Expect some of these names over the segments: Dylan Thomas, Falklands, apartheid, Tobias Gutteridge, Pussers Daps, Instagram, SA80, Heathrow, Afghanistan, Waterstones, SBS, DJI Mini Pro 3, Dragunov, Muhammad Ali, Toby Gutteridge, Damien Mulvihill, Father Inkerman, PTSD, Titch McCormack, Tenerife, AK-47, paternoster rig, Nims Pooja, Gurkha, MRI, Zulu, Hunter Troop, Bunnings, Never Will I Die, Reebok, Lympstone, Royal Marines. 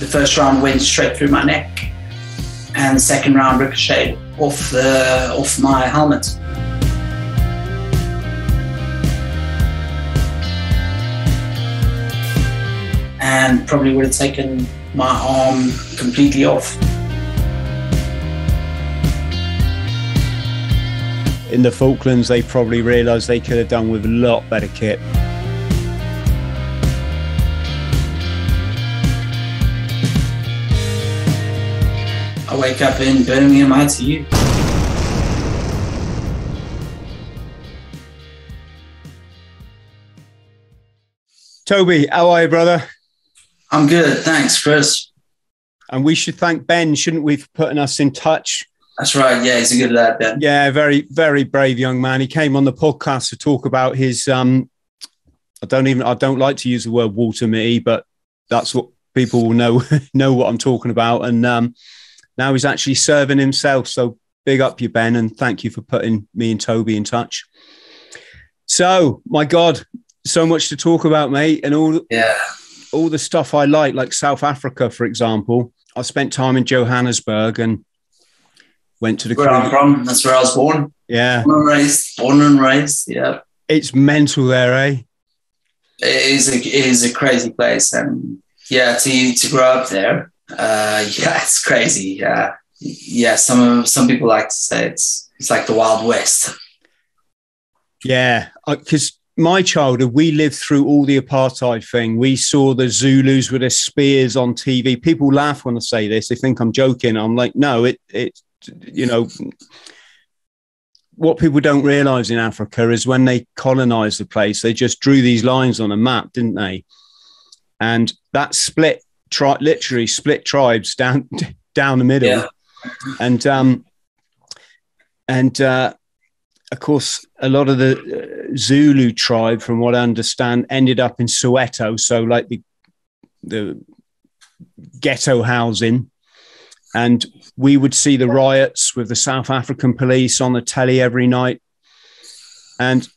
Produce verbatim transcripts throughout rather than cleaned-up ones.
The first round went straight through my neck, and the second round ricocheted off the off my helmet. And probably would have taken my arm completely off. In the Falklands, they probably realised they could have done with a lot better kit. I wake up in Birmingham I T U. Toby, how are you, brother? I'm good, thanks, Chris. And we should thank Ben, shouldn't we, for putting us in touch? That's right, yeah, he's a good lad, Ben. Yeah, very, very brave young man. He came on the podcast to talk about his, um, I don't even, I don't like to use the word water me, but that's what people will know, know what I'm talking about. And um, now he's actually serving himself. So big up you, Ben, and thank you for putting me and Toby in touch. So, my God, so much to talk about, mate, and all. Yeah. All the stuff I like, like South Africa, for example. I spent time in Johannesburg and went to the... Where I'm from, that's where I was born. Yeah. Born and raised, born and raised, yeah. It's mental there, eh? It is a, it is a crazy place. And yeah, to, to grow up there, uh, yeah, it's crazy. Yeah, yeah some, some people like to say it's, it's like the Wild West. Yeah, because... my childhood, we lived through all the apartheid thing. We saw the Zulus with their spears on T V. People laugh when I say this. They think I'm joking. I'm like, no, it, it, you know, what people don't realize in Africa is when they colonized the place, they just drew these lines on a map, didn't they? And that split, tri literally split tribes down, down the middle. Yeah. And, um, and, uh, of course, a lot of the Zulu tribe, from what I understand, ended up in Soweto, so like the, the ghetto housing. And we would see the riots with the South African police on the telly every night. And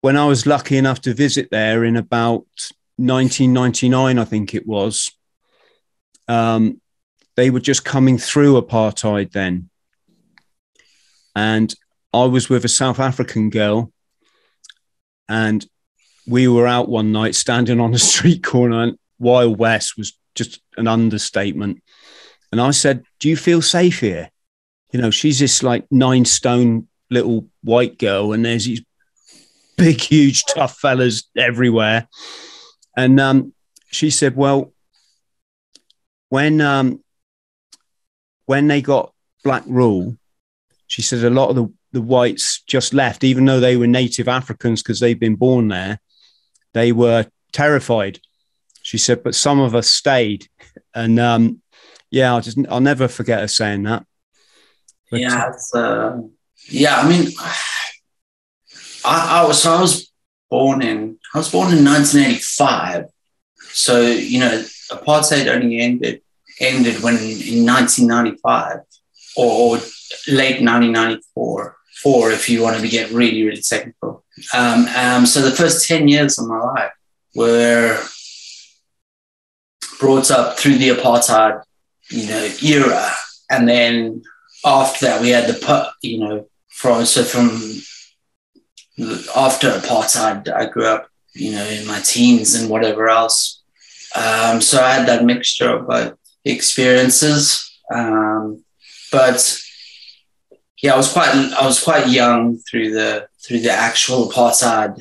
when I was lucky enough to visit there in about nineteen ninety-nine, I think it was, um, they were just coming through apartheid then. And I was with a South African girl and we were out one night standing on a street corner, and Wild West was just an understatement. And I said, do you feel safe here? You know, she's this like nine stone little white girl and there's these big, huge, tough fellas everywhere. And um, she said, well, when, um, when they got black rule, she said a lot of the the whites just left, even though they were native Africans because they've been born there. They were terrified. She said, but some of us stayed. And um, yeah, I'll just, I'll never forget her saying that. But yeah. It's, uh, yeah. I mean, I, I was, so I was born in, I was born in nineteen eighty-five. So, you know, apartheid only ended, ended when in nineteen ninety-five or, or late nineteen ninety-four. Four, if you wanted to get really, really technical. Um, um, so the first ten years of my life were brought up through the apartheid, you know, era. And then after that, we had the, you know, from, so from after apartheid, I grew up, you know, in my teens and whatever else. Um, so I had that mixture of both experiences. Um, but yeah, I was quite I was quite young through the through the actual apartheid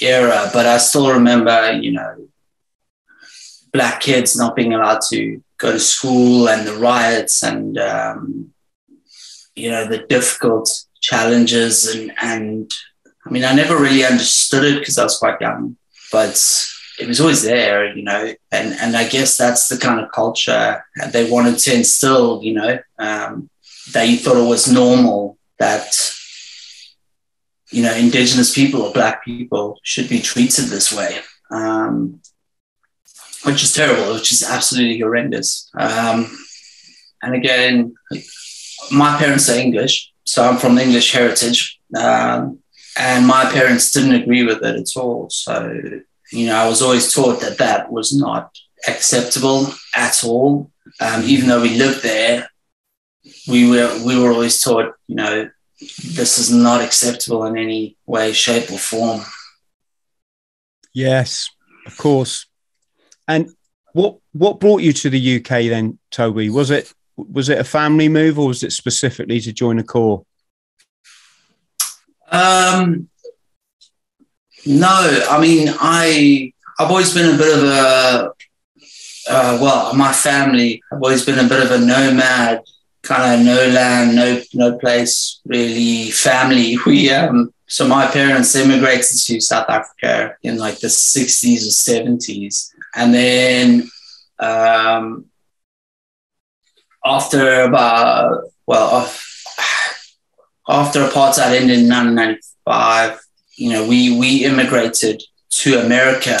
era, but I still remember, you know, black kids not being allowed to go to school and the riots and um, you know, the difficult challenges and and I mean, I never really understood it because I was quite young, but it was always there, you know, and and I guess that's the kind of culture they wanted to instill, you know. Um, that you thought it was normal that, you know, Indigenous people or Black people should be treated this way, um, which is terrible, which is absolutely horrendous. Um, and again, my parents are English, so I'm from English heritage, um, and my parents didn't agree with it at all. So, you know, I was always taught that that was not acceptable at all. Um, even though we lived there, we were we were always taught, you know, this is not acceptable in any way, shape, or form. Yes, of course. And what what brought you to the U K then, Toby? Was it was it a family move, or was it specifically to join the Corps? Um, no, I mean, I I've always been a bit of a uh, well, my family have always been a bit of a nomad, kind of no land, no no place really. Family, we um. So my parents immigrated to South Africa in like the sixties or seventies, and then um, after about well, after apartheid ended in nineteen ninety-five, you know, we we immigrated to America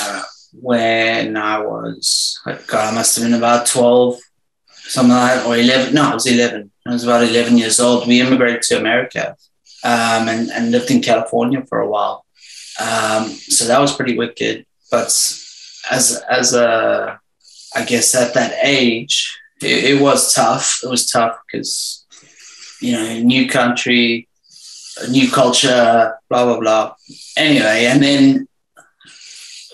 when I was like, God, I must have been about twelve, something like that, or eleven. No, I was eleven. I was about eleven years old. We immigrated to America. Um, and, and lived in California for a while. Um, so that was pretty wicked. But as, as a, I guess at that age, it, it was tough. It was tough because, you know, new country, new culture, blah, blah, blah. Anyway, and then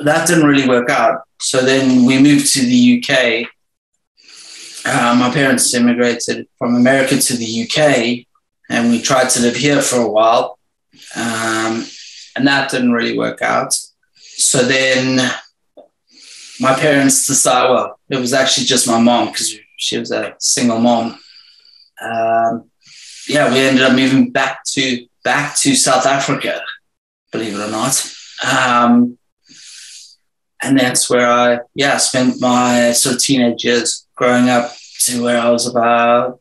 that didn't really work out. So then we moved to the U K. Uh, my parents immigrated from America to the U K, and we tried to live here for a while, um, and that didn't really work out. So then my parents decided, well, it was actually just my mom because she was a single mom. Um, yeah, we ended up moving back to back to South Africa, believe it or not. Um, and that's where I, yeah, spent my sort of teenage years growing up to where I was about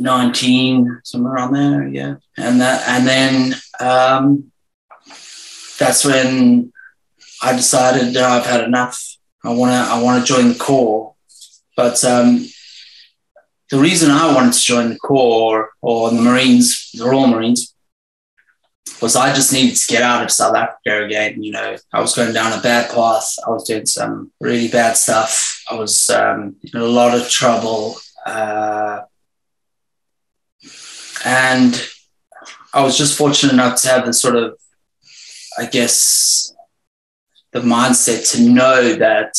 nineteen, somewhere around there, yeah. And that, and then um, that's when I decided uh, I've had enough. I wanna, I wanna join the Corps. But um, the reason I wanted to join the Corps or the Marines, the Royal Marines, was I just needed to get out of South Africa again. You know, I was going down a bad path. I was doing some really bad stuff. I was um, in a lot of trouble. Uh, And I was just fortunate enough to have the sort of, I guess, the mindset to know that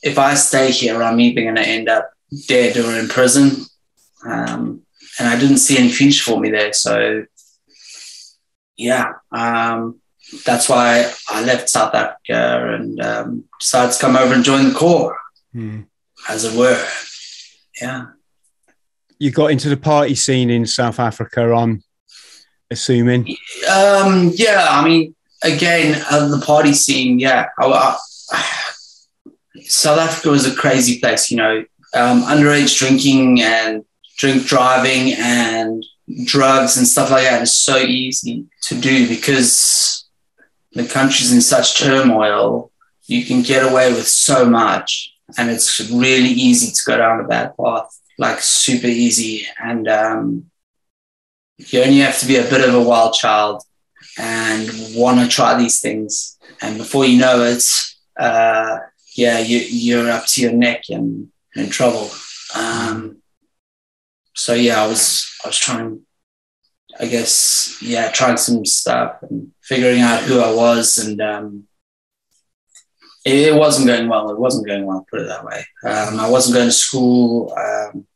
if I stay here, I'm either going to end up dead or in prison. Um, and I didn't see any future for me there. So, yeah, um, that's why I left South Africa and um, decided to come over and join the Corps, mm. as it were. Yeah. You got into the party scene in South Africa, I'm assuming. Um, yeah, I mean, again, uh, the party scene, yeah. I, I, South Africa was a crazy place, you know. Um, underage drinking and drink driving and drugs and stuff like that is so easy to do because the country's in such turmoil. You can get away with so much, and it's really easy to go down a bad path. Like super easy, and um, you only have to be a bit of a wild child and want to try these things. And before you know it, uh, yeah, you, you're up to your neck and in trouble. Um, so yeah, I was I was trying, I guess, yeah, trying some stuff and figuring out who I was, and um, it, it wasn't going well. It wasn't going well. Put it that way. Um, I wasn't going to school. Um,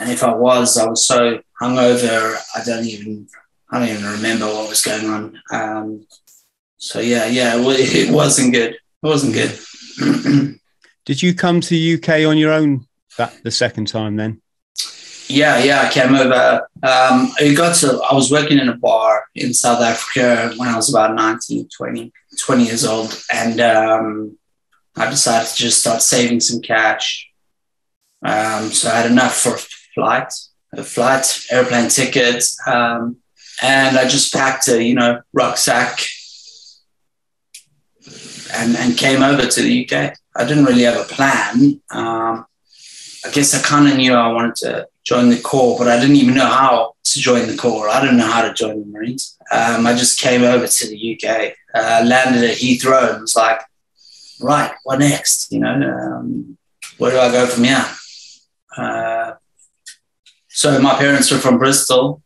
And if I was, I was so hungover, I don't even, I don't even remember what was going on. Um, so yeah, yeah, it, it wasn't good. It wasn't good. Did you come to the U K on your own that the second time then? Yeah, yeah, I came over. Um, I got to, I was working in a bar in South Africa when I was about nineteen, twenty, twenty years old. And um, I decided to just start saving some cash. Um, so I had enough for flight, a flight, airplane ticket, um, and I just packed a, you know, rucksack and, and came over to the U K. I didn't really have a plan. Um, I guess I kind of knew I wanted to join the Corps, but I didn't even know how to join the Corps. I didn't know how to join the Marines. Um, I just came over to the U K, uh, landed at Heathrow and was like, right, what next? You know, um, where do I go from here? Uh, so my parents were from Bristol,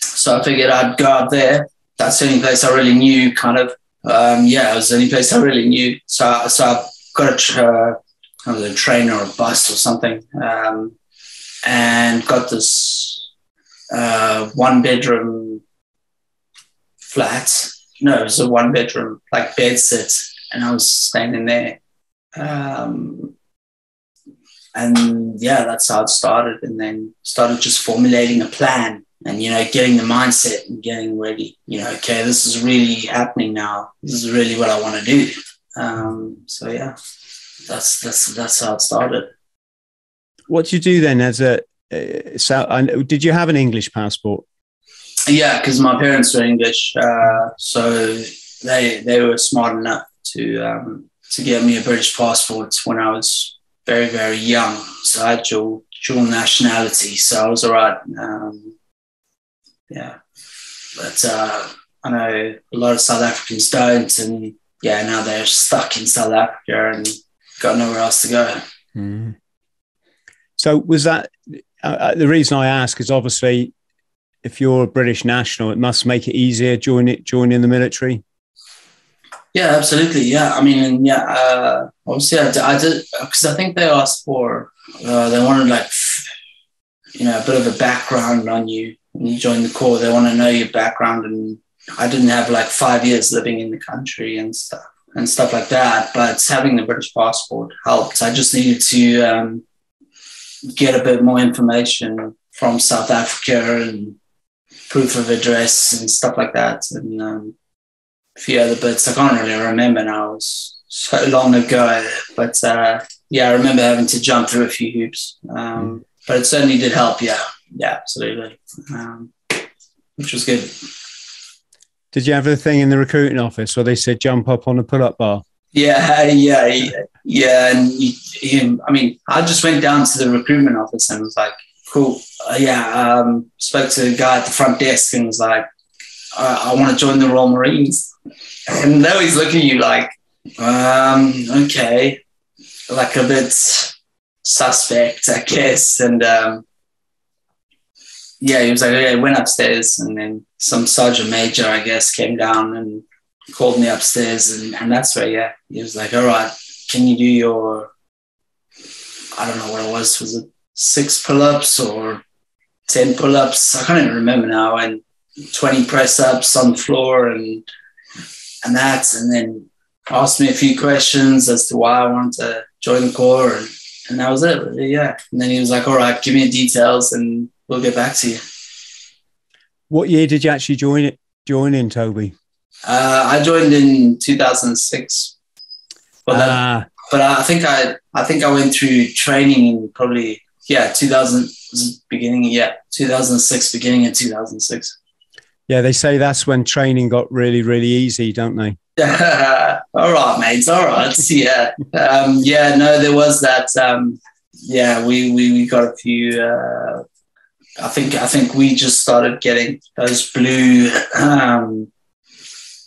so I figured I'd go out there. That's the only place I really knew, kind of. Um, yeah, it was the only place I really knew. So, so I got a, tra- kind of a train or a bus or something, um, and got this uh, one-bedroom flat. No, it was a one-bedroom, like, bed set, and I was staying in there. Um, and, yeah, that's how it started, and then started just formulating a plan. And, you know, getting the mindset and getting ready, you know, okay, this is really happening now. This is really what I want to do. Um, so, yeah, that's that's that's how it started. What did you do then as a uh, – so, uh, did you have an English passport? Yeah, because my parents were English, uh, so they they were smart enough to, um, to get me a British passport when I was very, very young. So I had dual, dual nationality, so I was all right. Um, Yeah, but uh, I know a lot of South Africans don't, and yeah, now they're stuck in South Africa and got nowhere else to go. Mm. So was that, uh, the reason I ask is obviously if you're a British national, it must make it easier join it, joining the military? Yeah, absolutely, yeah. I mean, yeah, uh, obviously I did, because I, I think they asked for, uh, they wanted like, you know, a bit of a background on you. When you join the Corps, they want to know your background, and I didn't have like five years living in the country and stuff and stuff like that, but having the British passport helped. I just needed to um, get a bit more information from South Africa and proof of address and stuff like that, and um, a few other bits. I can't really remember now. It was so long ago, but uh, yeah, I remember having to jump through a few hoops, um, but it certainly did help, yeah. Yeah, absolutely, um, which was good. Did you have a thing in the recruiting office where they said jump up on a pull-up bar? Yeah, yeah, yeah. yeah. And he, he, I mean, I just went down to the recruitment office and was like, cool, uh, yeah. Um, spoke to the guy at the front desk and was like, I, I want to join the Royal Marines. And now he's looking at you like, um, okay, like a bit suspect, I guess, and... Um, Yeah, he was like, okay, I went upstairs, and then some sergeant major, I guess, came down and called me upstairs, and, and that's where, yeah, he was like, all right, can you do your, I don't know what it was, was it six pull-ups or ten pull-ups? I can't even remember now, and twenty press-ups on the floor and and that, and then asked me a few questions as to why I wanted to join the Corps, and, and that was it, really, yeah. And then he was like, all right, give me the details, and we'll get back to you. What year did you actually join it? Join in, Toby? Uh, I joined in two thousand six. But, ah. that, but I think I I think I went through training in probably, yeah, two thousand, beginning, yeah, two thousand six, beginning in two thousand six. Yeah, they say that's when training got really, really easy, don't they? All right, mates, all right. yeah, um, yeah, no, there was that. Um, yeah, we, we, we got a few... Uh, I think I think we just started getting those blue um,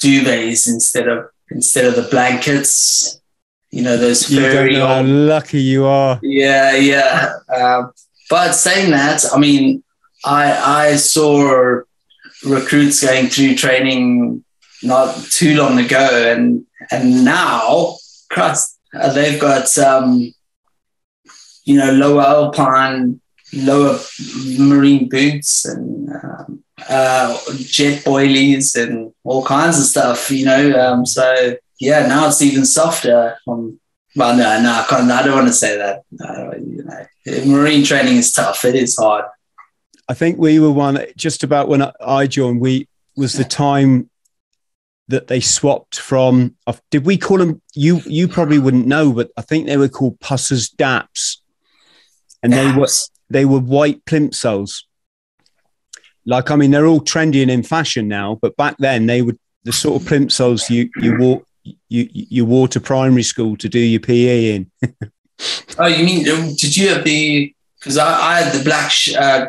duvets instead of instead of the blankets. You know, those furry. You don't know how lucky you are. Yeah, yeah. Um, but saying that, I mean, I I saw recruits going through training not too long ago, and and now, Christ, they've got um, you know, lower alpine. Lower marine boots and um, uh, jet boilies and all kinds of stuff, you know. Um, so yeah, now it's even softer. Um, well, no, no, I can't. I don't want to say that. No, you know, marine training is tough. It is hard. I think we were one just about when I joined. We was the time that they swapped from. Did we call them? You you probably wouldn't know, but I think they were called Pussers Daps, and Daps. they were. They were white plimsolls. Like, I mean, they're all trendy and in fashion now, but back then they were the sort of plimsolls you you wore you you wore to primary school to do your P E in. Oh, you mean did you have the? Because I, I had the black, sh- uh,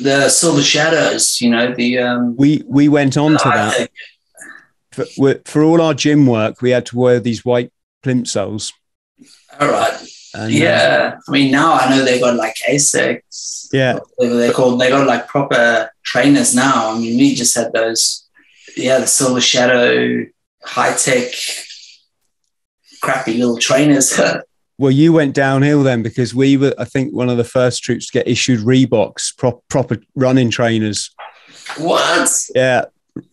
the silver shadows. You know the. Um, we we went on to that. For, for all our gym work, we had to wear these white plimsolls. All right. And, yeah. Uh, I mean, now I know they've got like A SICs. Yeah. Whatever they're called. They got like proper trainers now. I mean, we just had those, yeah, the Silver Shadow, high-tech, crappy little trainers. Well, you went downhill then, because we were, I think, one of the first troops to get issued Reeboks, pro- proper running trainers. What? Yeah.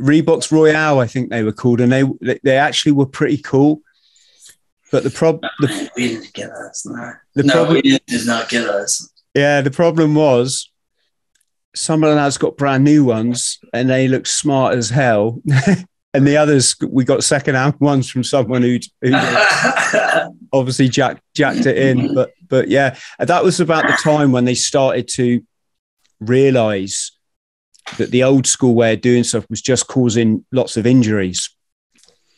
Reeboks Royale, I think they were called, and they they actually were pretty cool. But the problem, oh, we didn't get us. No, the no problem, we did not get us. Yeah, the problem was some of the lads got brand new ones, and they looked smart as hell, and the others we got second-hand ones from someone who obviously jacked jacked it in. But but yeah, that was about the time when they started to realise that the old school way of doing stuff was just causing lots of injuries.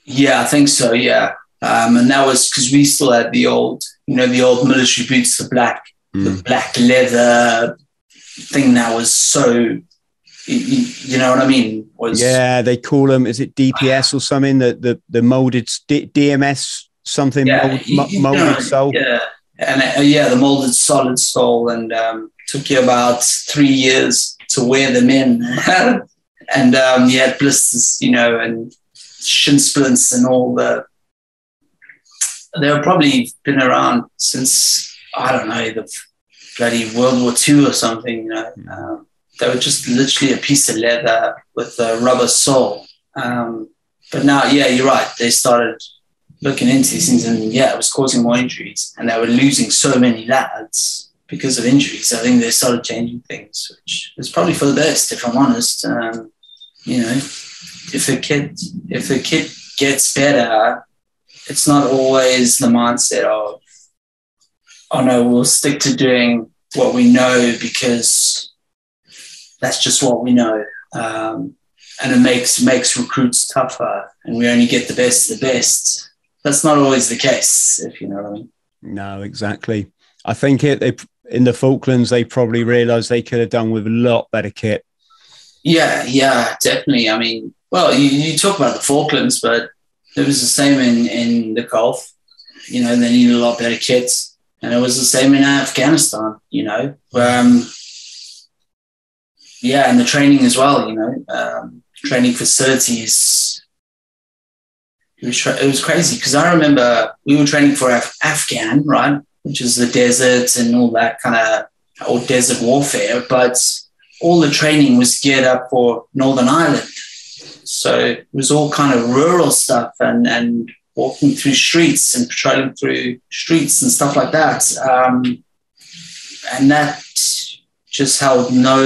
Yeah, I think so. Yeah. Um, and that was because we still had the old, you know, the old military boots, the black, mm. the black leather thing that was so, you know what I mean? Was, yeah, they call them, is it D P S uh, or something? The the, the molded D- DMS something, yeah, mold, you, you molded know, sole. Yeah, and uh, yeah, the molded solid sole, and um, took you about three years to wear them in, and um, you had blisters, you know, and shin splints and all the. They've probably been around since, I don't know, the bloody World War Two or something. You know, um, they were just literally a piece of leather with a rubber sole. Um, but now, yeah, you're right. They started looking into these things, and yeah, it was causing more injuries, and they were losing so many lads because of injuries. I think they started changing things, which is probably for the best, if I'm honest. Um, you know, if a kid, if a kid gets better, it's not always the mindset of, oh no, we'll stick to doing what we know because that's just what we know. Um, and it makes makes recruits tougher, and we only get the best of the best. That's not always the case, if you know what I mean. No, exactly. I think it, they, in the Falklands, they probably realised they could have done with a lot better kit. Yeah, yeah, definitely. I mean, well, you, you talk about the Falklands, but it was the same in, in the Gulf, you know, they needed a lot better kits. And it was the same in Afghanistan, you know. Um, yeah, and the training as well, you know, um, training facilities. It was, it was crazy because I remember we were training for Af- Afghan, right, which is the deserts and all that kind of old desert warfare. But all the training was geared up for Northern Ireland. So it was all kind of rural stuff and, and walking through streets and patrolling through streets and stuff like that. Um, and that just held no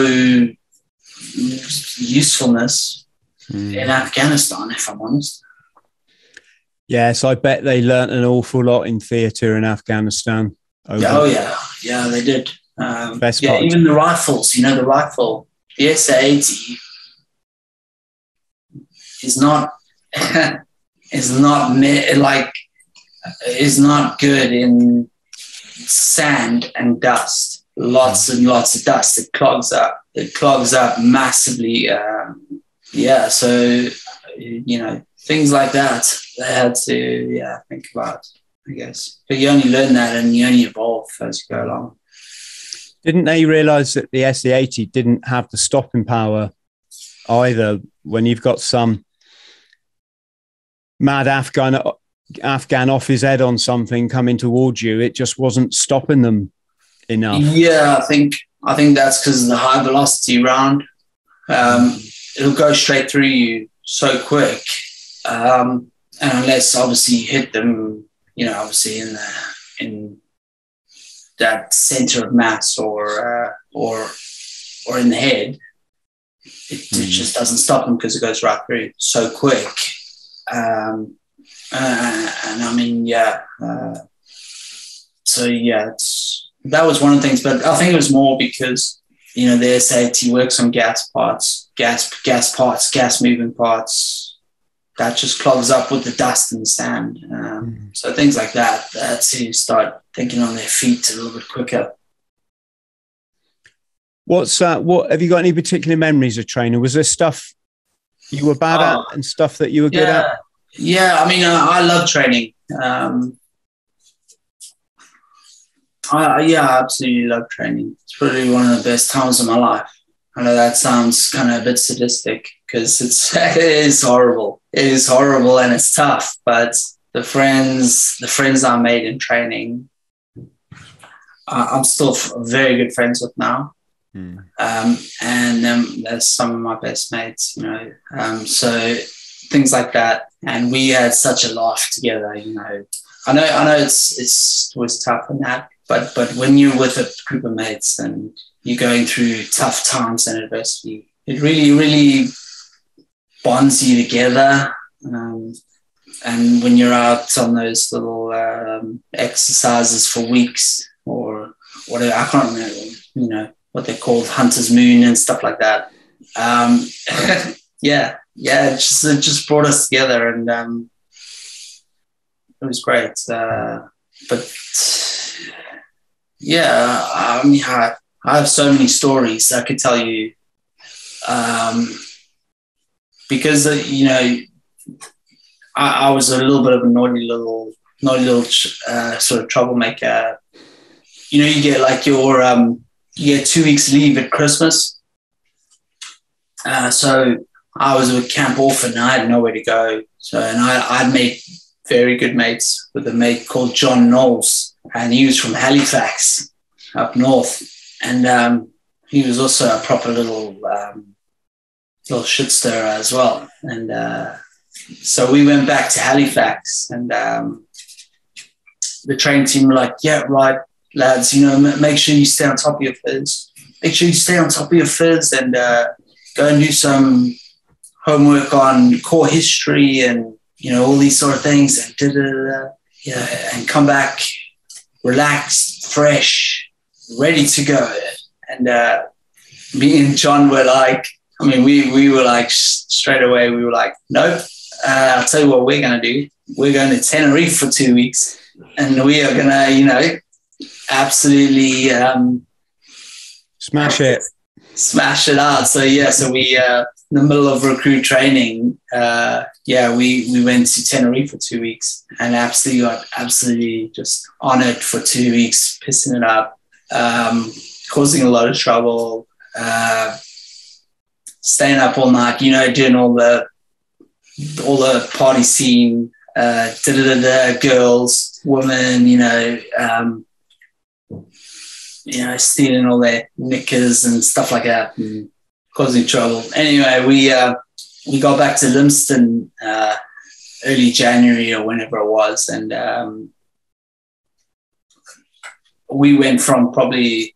usefulness mm. in Afghanistan, if I'm honest. Yes, I bet they learnt an awful lot in theatre in Afghanistan. Over. Oh, yeah. Yeah, they did. Um, Best yeah, part. Even the rifles, you know, the rifle, the S A eighty is not is not me- like is not good in sand and dust. Lots and lots of dust. It clogs up. It clogs up massively. Um, yeah. So you know, things like that. They had to yeah think about, I guess. But you only learn that, and you only evolve as you go along. Didn't they realise that the S A eighty didn't have the stopping power either? When you've got some mad Afghan Afghan off his head on something coming towards you, it just wasn't stopping them enough. Yeah, I think I think that's because of the high velocity round. Um, it'll go straight through you so quick, um, and unless obviously you hit them, you know, obviously in the, in that center of mass or uh, or or in the head. It, it just doesn't stop them because it goes right through so quick. Um, uh, and I mean, yeah. Uh, so, yeah, it's, that was one of the things. But I think it was more because, you know, the S A eighty works on gas parts, gas gas parts, gas moving parts. That just clogs up with the dust and the sand. Um, mm. So things like that, that's who start thinking on their feet a little bit quicker. What's uh, what? Have you got any particular memories of training? Was there stuff you were bad oh, at and stuff that you were yeah, good at? Yeah, I mean, I, I love training. Um, I, yeah, I absolutely love training. It's probably one of the best times of my life. I know that sounds kind of a bit sadistic because it's it is horrible. It is horrible and it's tough. But the friends, the friends I made in training, uh, I'm still very good friends with now. Mm. Um, and um, they're some of my best mates, you know. Um, so things like that. And we had such a laugh together, you know. I know, I know, it's it's it was tough and that, but but when you're with a group of mates and you're going through tough times and adversity, it really, really bonds you together. Um, and when you're out on those little um, exercises for weeks or whatever, I can't remember, you know, what they're called, Hunter's Moon and stuff like that. Um, yeah, yeah, it just, it just brought us together and. Um, It was great, uh, but yeah, I mean, I, I have so many stories I could tell you, um, because uh, you know, I, I was a little bit of a naughty little, naughty little uh, sort of troublemaker. You know, you get like your, um, you get two weeks leave at Christmas, uh, so I was a camp orphan. I had nowhere to go, so and I I'd made. very good mates with a mate called John Knowles, and he was from Halifax up north, and um, he was also a proper little um, little shit stirrer as well. And uh, so we went back to Halifax, and um, the train team were like, "Yeah, right, lads, you know, m make sure you stay on top of your fizz. Make sure you stay on top of your fizz, and uh, go and do some homework on core history and." You know, all these sort of things, and da, da, da, da, yeah, and come back relaxed, fresh, ready to go. And uh, me and John were like, I mean, we we were like straight away, we were like, nope. Uh, I'll tell you what we're gonna do. We're going to Tenerife for two weeks, and we are gonna, you know, absolutely um, smash it, smash it out. So yeah, so we. Uh, In the middle of recruit training, uh, yeah, we, we went to Tenerife for two weeks and absolutely got absolutely just on it for two weeks, pissing it up, um, causing a lot of trouble, uh, staying up all night, you know, doing all the all the party scene, uh, da da da da, girls, women, you know, um, you know, stealing all their knickers and stuff like that. And, causing trouble. Anyway, we uh, we got back to Lympstone uh, early January or whenever it was, and um, we went from probably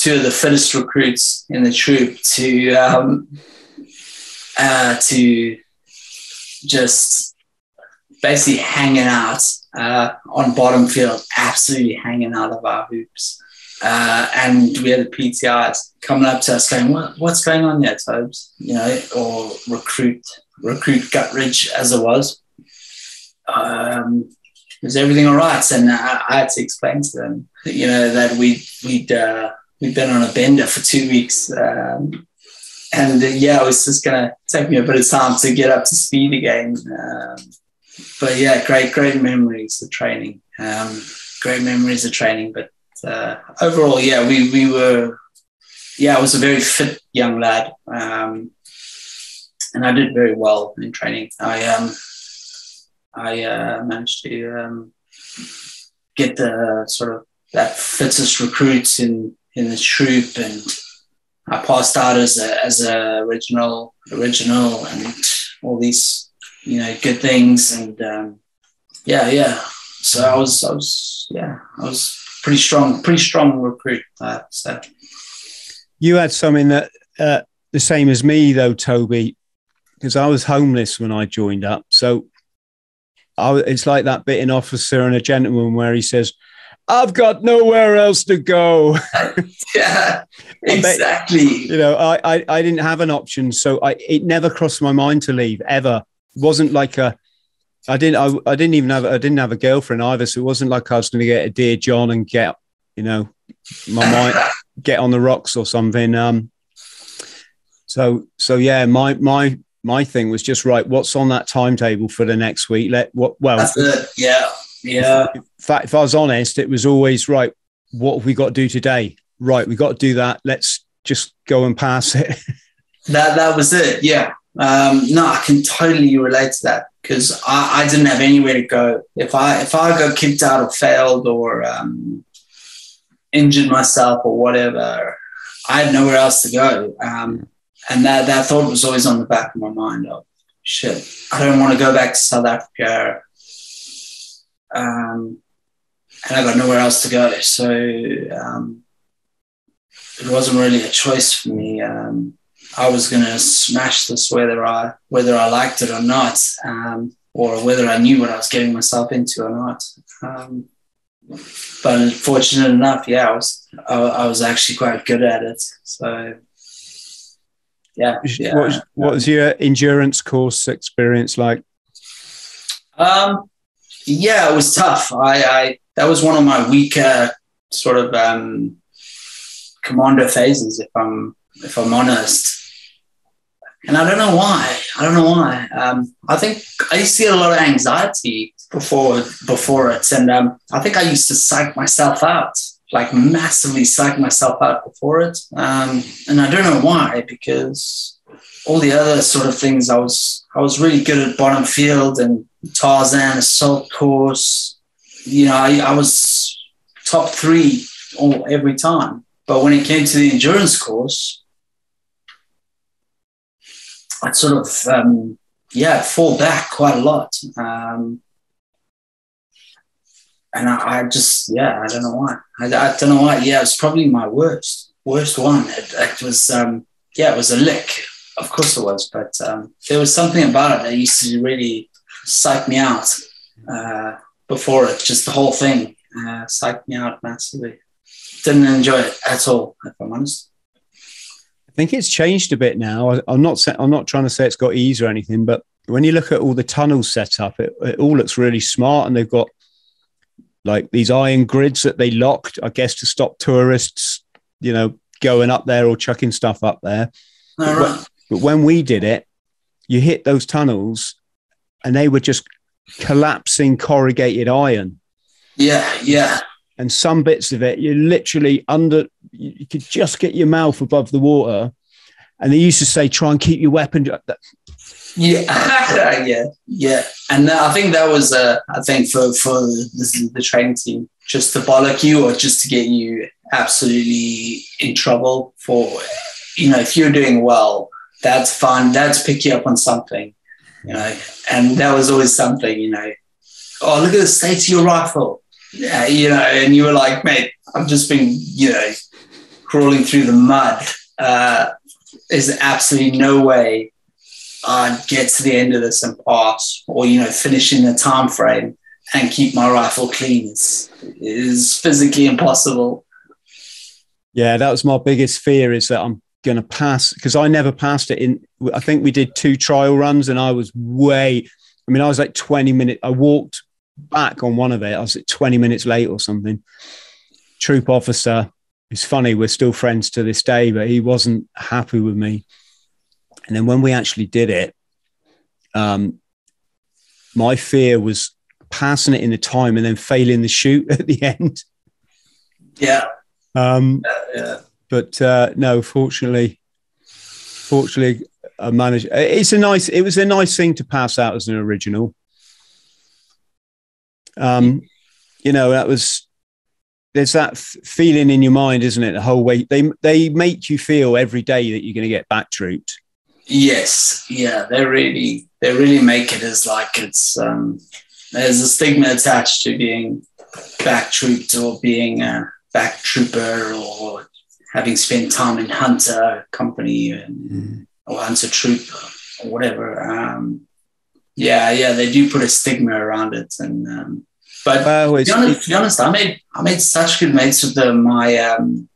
two of the fittest recruits in the troop to um, uh, to just basically hanging out uh, on bottom field, absolutely hanging out of our hoops. Uh, and we had the P T Is coming up to us going, what, what's going on there, Tobes? You know, or recruit, recruit Gutteridge as it was. Um, was everything all right? And I, I had to explain to them, you know, that we'd, we'd, uh, we'd been on a bender for two weeks. Um, and uh, yeah, it was just going to take me a bit of time to get up to speed again. Um, but yeah, great, great memories of training. Um, great memories of training, but Uh, overall, yeah, we we were, yeah, I was a very fit young lad, um, and I did very well in training. I um, I uh, managed to um, get the sort of that fittest recruits in in the troop, and I passed out as a as a original original, and all these you know good things, and um, yeah, yeah. So I was I was yeah I was. Pretty strong, pretty strong recruit. Uh, so. You had something that uh, the same as me though, Toby, because I was homeless when I joined up. So I, it's like that bit in Officer and a Gentleman where he says, "I've got nowhere else to go." Yeah, exactly. But, you know, I, I I didn't have an option, so I it never crossed my mind to leave ever. It wasn't like a. I didn't. I, I didn't even have. I didn't have a girlfriend either, so it wasn't like I was going to get a Dear John and get, you know, my mind get on the rocks or something. Um. So so yeah, my my my thing was just, right, what's on that timetable for the next week? Let what well That's it. yeah yeah if, if, I, if I was honest, it was always, right, what have we got to do today? Right, we got to do that, let's just go and pass it. that that was it. Yeah. Um, no, I can totally relate to that, because I, I didn't have anywhere to go. If I if I got kicked out or failed or um, injured myself or whatever, I had nowhere else to go. Um, and that, that thought was always on the back of my mind of, shit, I don't want to go back to South Africa. Um, and I got nowhere else to go. So um, it wasn't really a choice for me. Um, I was going to smash this whether I whether I liked it or not, um, or whether I knew what I was getting myself into or not. Um, but fortunate enough, yeah, I was I, I was actually quite good at it. So, yeah. yeah. What, was, what was your endurance course experience like? Um, yeah, it was tough. I, I that was one of my weaker sort of um, commando phases, if I'm if I'm honest. And I don't know why. I don't know why. Um, I think I used to get a lot of anxiety before before it, and um, I think I used to psych myself out, like massively psych myself out before it. Um, and I don't know why, because all the other sort of things, I was I was really good at bottom field and Tarzan, assault course. You know, I, I was top three all every time. But when it came to the endurance course, I'd sort of, um, yeah, fall back quite a lot. Um, and I, I just, yeah, I don't know why. I, I don't know why. Yeah, it was probably my worst, worst one. It, it was, um, yeah, it was a lick. Of course it was. But um, there was something about it that used to really psych me out uh, before it. Just the whole thing uh, psyched me out massively. Didn't enjoy it at all, if I'm honest. I think it's changed a bit now. I'm not I'm not trying to say it's got easier or anything, but when you look at all the tunnels set up, it, it all looks really smart, and they've got like these iron grids that they locked, I guess, to stop tourists, you know, going up there or chucking stuff up there. But, right. when, but when we did it, you hit those tunnels and they were just collapsing corrugated iron. Yeah, yeah. And some bits of it, you literally under, you could just get your mouth above the water. And they used to say, try and keep your weapon. Yeah, yeah, yeah. And I think that was, uh, I think for, for the, the training team, just to bollock you or just to get you absolutely in trouble for, you know, if you're doing well, that's fun. That's pick you up on something, you know. And that was always something, you know. Oh, look at the state of your rifle. Yeah, you know, and you were like, mate, I've just been, you know, crawling through the mud. Uh, there's absolutely no way I'd get to the end of this and pass, or, you know, finish in the time frame and keep my rifle clean. It's, it's physically impossible. Yeah, that was my biggest fear, is that I'm going to pass, because I never passed it in. I think we did two trial runs and I was way, I mean, I was like twenty minutes. I walked back on one of it. I was at twenty minutes late or something. Troop officer, it's funny, we're still friends to this day, but he wasn't happy with me. And then when we actually did it, um, my fear was passing it in the time and then failing the shoot at the end. Yeah. Um, uh, yeah. But uh, no, fortunately, fortunately, I managed. It's a nice, it was a nice thing to pass out as an original. Um, you know, that was, there's that feeling in your mind, isn't it? The whole way they, they make you feel every day that you're going to get back trooped. Yes. Yeah. They really, they really make it as like, it's, um, there's a stigma attached to being back trooped or being a back trooper or having spent time in Hunter company and, mm. or Hunter Troop or whatever. Um, Yeah, yeah, they do put a stigma around it, and um, but well, to, be honest, to be honest, I made I made such good mates with the, my um,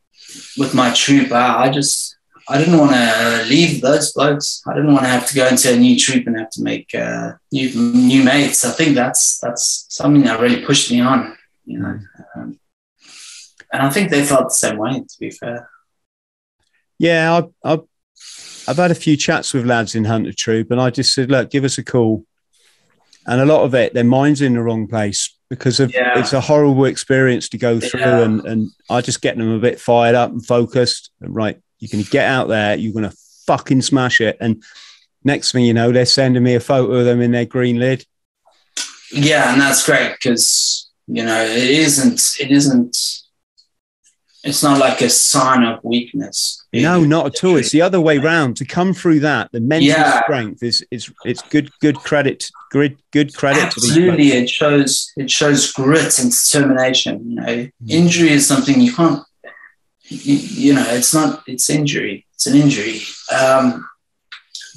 with my troop. I, I just I didn't want to leave those blokes. I didn't want to have to go into a new troop and have to make uh, new new mates. I think that's that's something that really pushed me on, you know. Um, and I think they felt the same way, to be fair. Yeah, I I I've had a few chats with lads in Hunter Troop, and I just said, look, give us a call. And a lot of it, their mind's in the wrong place because of, yeah. it's a horrible experience to go through. Yeah. And, and I just get them a bit fired up and focused. And right, you're going to get out there. You're going to fucking smash it. And next thing you know, they're sending me a photo of them in their green lid. Yeah, and that's great because, you know, it isn't, it isn't, it's not like a sign of weakness. No, not at all. It's the other way round. To come through that, the mental yeah. strength is is it's good good credit good good credit. Absolutely, to it shows it shows grit and determination. You know, mm. injury is something you can't. You, you know, it's not it's injury. It's an injury. Um,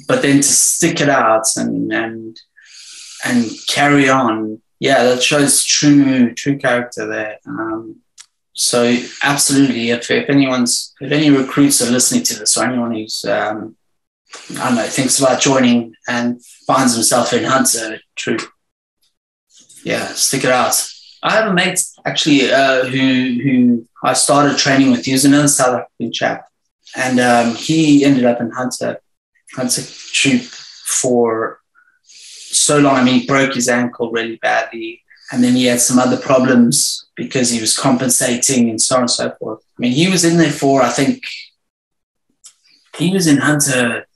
but then to stick it out and and and carry on, yeah, that shows true true character there. Um, So absolutely, if, if anyone's, if any recruits are listening to this, or anyone who's, um, I don't know, thinks about joining and finds himself in Hunter Troop, yeah, stick it out. I have a mate actually uh, who who I started training with. He was another South African chap, and um, he ended up in Hunter Hunter Troop for so long. I mean, he broke his ankle really badly, and then he had some other problems because he was compensating and so on and so forth. I mean, he was in there for, I think, he was in Hunter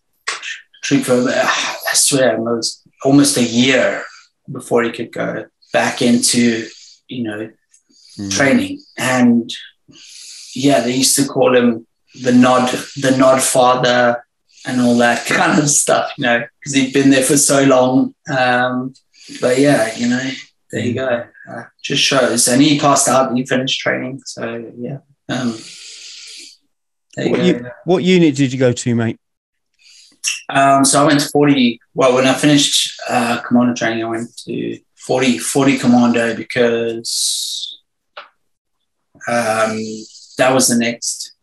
Troop for, I swear, it was almost a year before he could go back into, you know, mm. training. And, yeah, they used to call him the Nod, the Nod Father and all that kind of stuff, you know, because he'd been there for so long. Um, but, yeah, you know. There you go. Uh, just shows. And he passed out and he finished training. So, yeah. Um, there you what, go. You, what unit did you go to, mate? Um, so I went to forty. Well, when I finished uh, commando training, I went to forty, forty Commando because um, that was the next,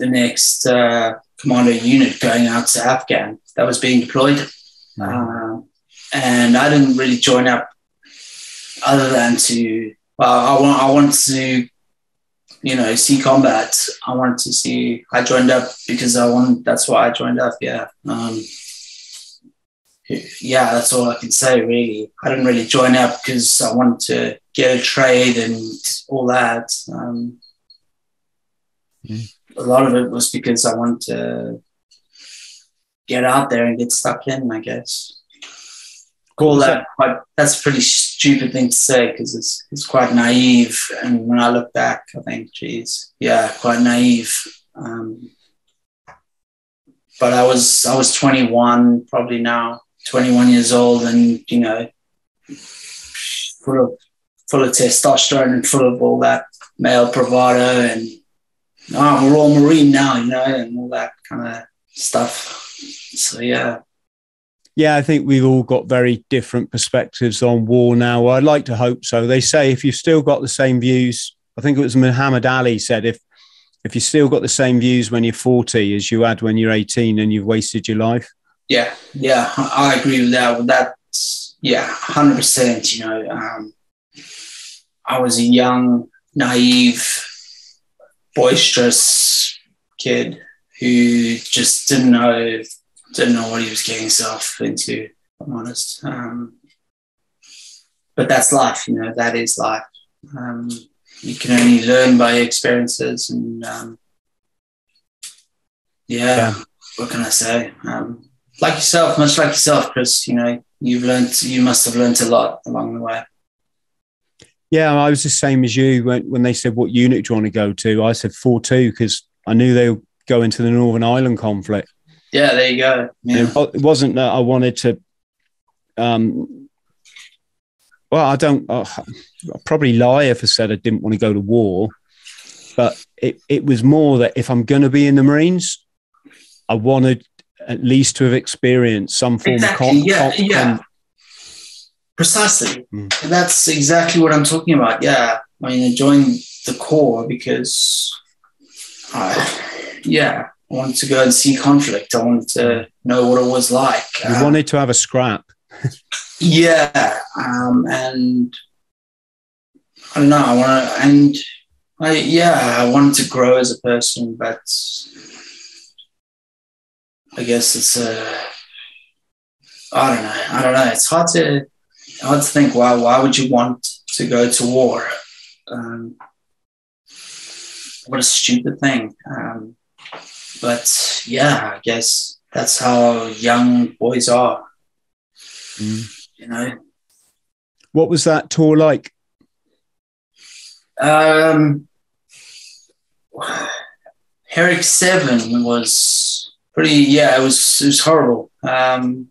the next uh, commando unit going out to Afghan that was being deployed. Wow. Uh, and I didn't really join up other than to, well, I want, I want to, you know, see combat. I wanted to see. I joined up because I want. That's why I joined up. Yeah, um, yeah. That's all I can say. Really, I didn't really join up because I wanted to get a trade and all that. Um, mm. A lot of it was because I wanted to get out there and get stuck in, I guess. Call that quite, that's a pretty stupid thing to say because it's it's quite naive. And when I look back, I think, geez, yeah, quite naive. Um, but I was I was twenty-one, probably now twenty-one years old, and you know, full of full of testosterone and full of all that male bravado and oh, we're all Marine now, you know, and all that kind of stuff. So yeah. Yeah, I think we've all got very different perspectives on war now. I'd like to hope so. They say if you've still got the same views, I think it was Muhammad Ali said, if if you've still got the same views when you're forty as you had when you're eighteen, then you've wasted your life. Yeah, yeah, I agree with that. With that, yeah, one hundred percent. You know, um, I was a young, naive, boisterous kid who just didn't know if didn't know what he was getting himself into, if I'm honest. Um, but that's life, you know, that is life. Um, you can only learn by experiences and, um, yeah, yeah, what can I say? Um, like yourself, much like yourself, Chris, you know, you've learned, you must have learned a lot along the way. Yeah, I was the same as you when, when they said, what unit do you want to go to? I said four two because I knew they would go into the Northern Ireland conflict. Yeah, there you go. Yeah. It wasn't that I wanted to. Um, well, I don't. Uh, I'll probably lie if I said I didn't want to go to war, but it it was more that if I'm going to be in the Marines, I wanted at least to have experienced some form exactly. of. Con- yeah, con- yeah. Precisely. Mm. That's exactly what I'm talking about. Yeah, I mean, I joined the Corps because, I, yeah. I wanted to go and see conflict. I wanted to know what it was like. You um, wanted to have a scrap. yeah. Um, and I don't know. I want to, and I, yeah, I wanted to grow as a person, but I guess it's uh, I don't know. I don't know. It's hard to hard to think why why would you want to go to war? Um, what a stupid thing. Um, but yeah, I guess that's how young boys are. Mm. You know. What was that tour like? Um, Herrick Seven was pretty. Yeah, it was. It was horrible. Um,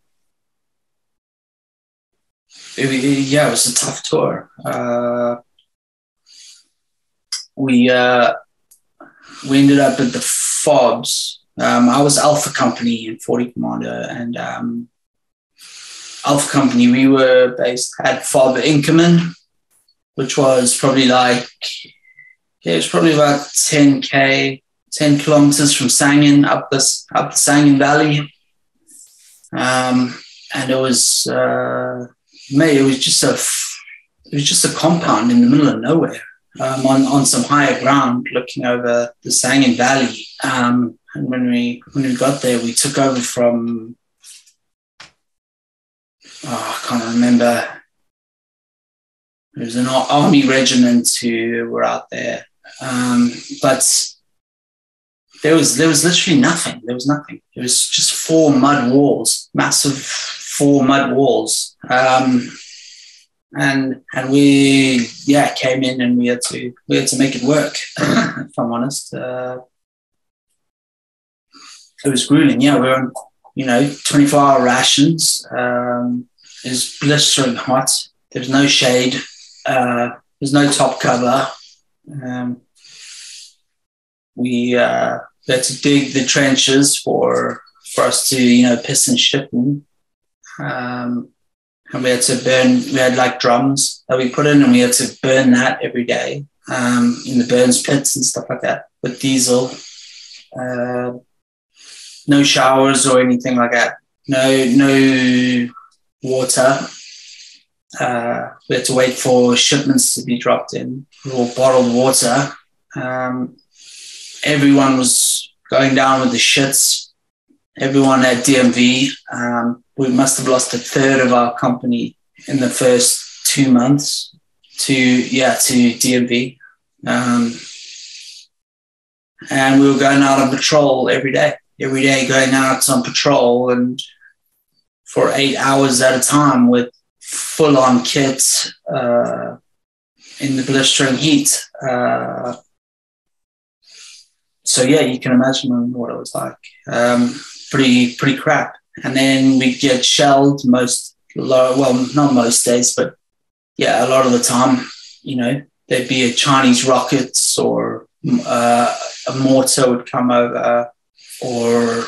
it, it, yeah, it was a tough tour. Uh, we uh, we ended up at the Fobs. Um, I was Alpha Company in forty Commando, and um, Alpha Company, we were based at Father Inkerman, which was probably like, yeah, it was probably about ten K, ten kilometers from Sangin, up this, up the Sangin Valley. Um, and it was, uh, mate, it was just a, it was just a compound in the middle of nowhere, um, on, on some higher ground, looking over the Sangin Valley. Um, and when we, when we got there, we took over from, oh, I can't remember. There was an army regiment who were out there, um, but there was there was literally nothing. There was nothing. It was just four mud walls, massive four mud walls, um, and and we yeah came in and we had to we had to make it work. If I'm honest, uh, it was grueling. Yeah, we were on you know twenty-four hour rations. Um, it was blistering hot. There was no shade. Uh, there's no top cover. Um, we uh, had to dig the trenches for for us to you know piss and shit in. Um, and we had to burn. We had like drums that we put in, and we had to burn that every day um, in the burns pits and stuff like that with diesel. Uh, no showers or anything like that. No no water. Uh, we had to wait for shipments to be dropped in, or bottled water. Um, everyone was going down with the shits. Everyone had D M V. Um, we must have lost a third of our company in the first two months to, yeah, to D M V. Um, and we were going out on patrol every day, every day going out on patrol and for eight hours at a time with full-on kits uh, in the blistering heat. Uh, so yeah, you can imagine what it was like. Um, pretty, pretty crap. And then we'd get shelled most, well, not most days, but yeah, a lot of the time. You know, there'd be a Chinese rockets or uh, a mortar would come over, or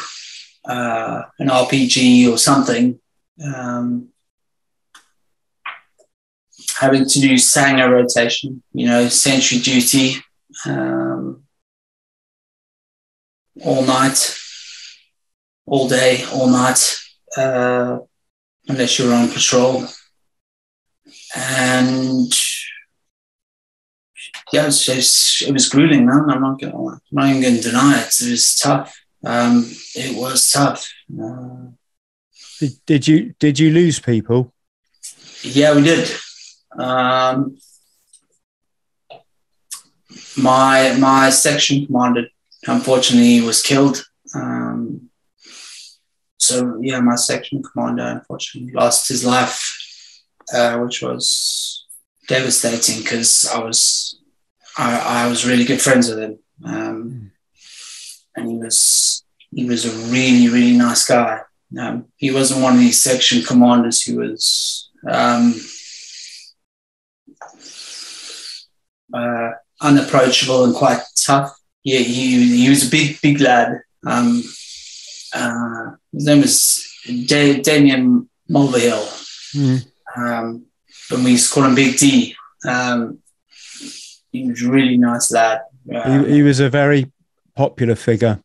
uh, an R P G or something. Um, having to do Sanger rotation, you know, sentry duty, um, all night, all day, all night, uh, unless you're on patrol. And yeah, it was, just, it was grueling, man. I'm not gonna, I'm not even gonna deny it. It was tough. Um, it was tough. Uh, did, did you, did you lose people? Yeah, we did. Um, my, my section commander, unfortunately, was killed. Um, so yeah, my section commander, unfortunately, lost his life, uh, which was devastating because I was, I, I was really good friends with him. Um, and he was, he was a really, really nice guy. Um, he wasn't one of these section commanders who was, um, Uh, unapproachable and quite tough. Yeah, he, he was a big, big lad. Um, uh, his name was da Damien Mulvihill. Mm. Um, but we used to call him Big D. Um, he was a really nice lad. Um, he, he was a very popular figure.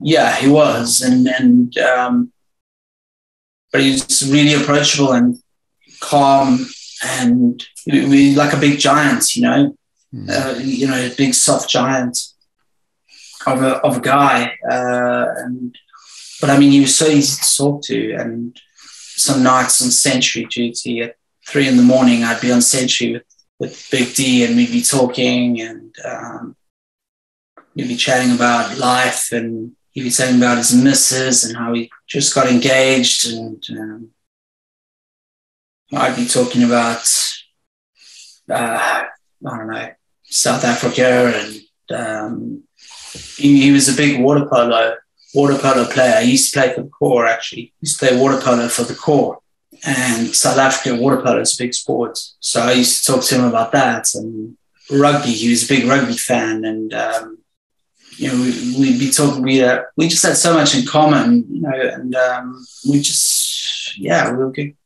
Yeah, he was. And, and um, but he was really approachable and calm, and we, we like a big giant, you know, mm. uh, you know, a big soft giant of a, of a guy. Uh, and But I mean, he was so easy to talk to. And some nights on sentry duty at three in the morning, I'd be on sentry with, with Big D, and we'd be talking, and um, we'd be chatting about life, and he'd be telling about his missus and how he just got engaged, and um, I'd be talking about, uh, I don't know, South Africa, and um, he, he was a big water polo, water polo player. He used to play for the Corps, actually. He used to play water polo for the Corps, and South African water polo is a big sport. So I used to talk to him about that, and rugby. He was a big rugby fan, and um, you know, we, we'd be talking. We uh, we just had so much in common, you know, and um, we just yeah, we were good,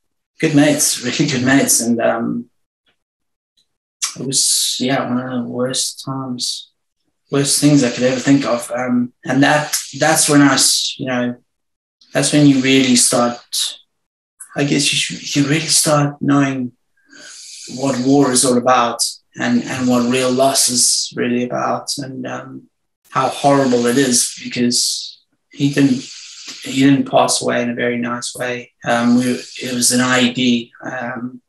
good mates, really good mates, and. Um, It was, yeah, one of the worst times, worst things I could ever think of. Um, and that that's when I, you know, that's when you really start, I guess you, should, you really start knowing what war is all about, and, and what real loss is really about, and um, how horrible it is, because he didn't, he didn't pass away in a very nice way. Um, we, it was an I E D. Um,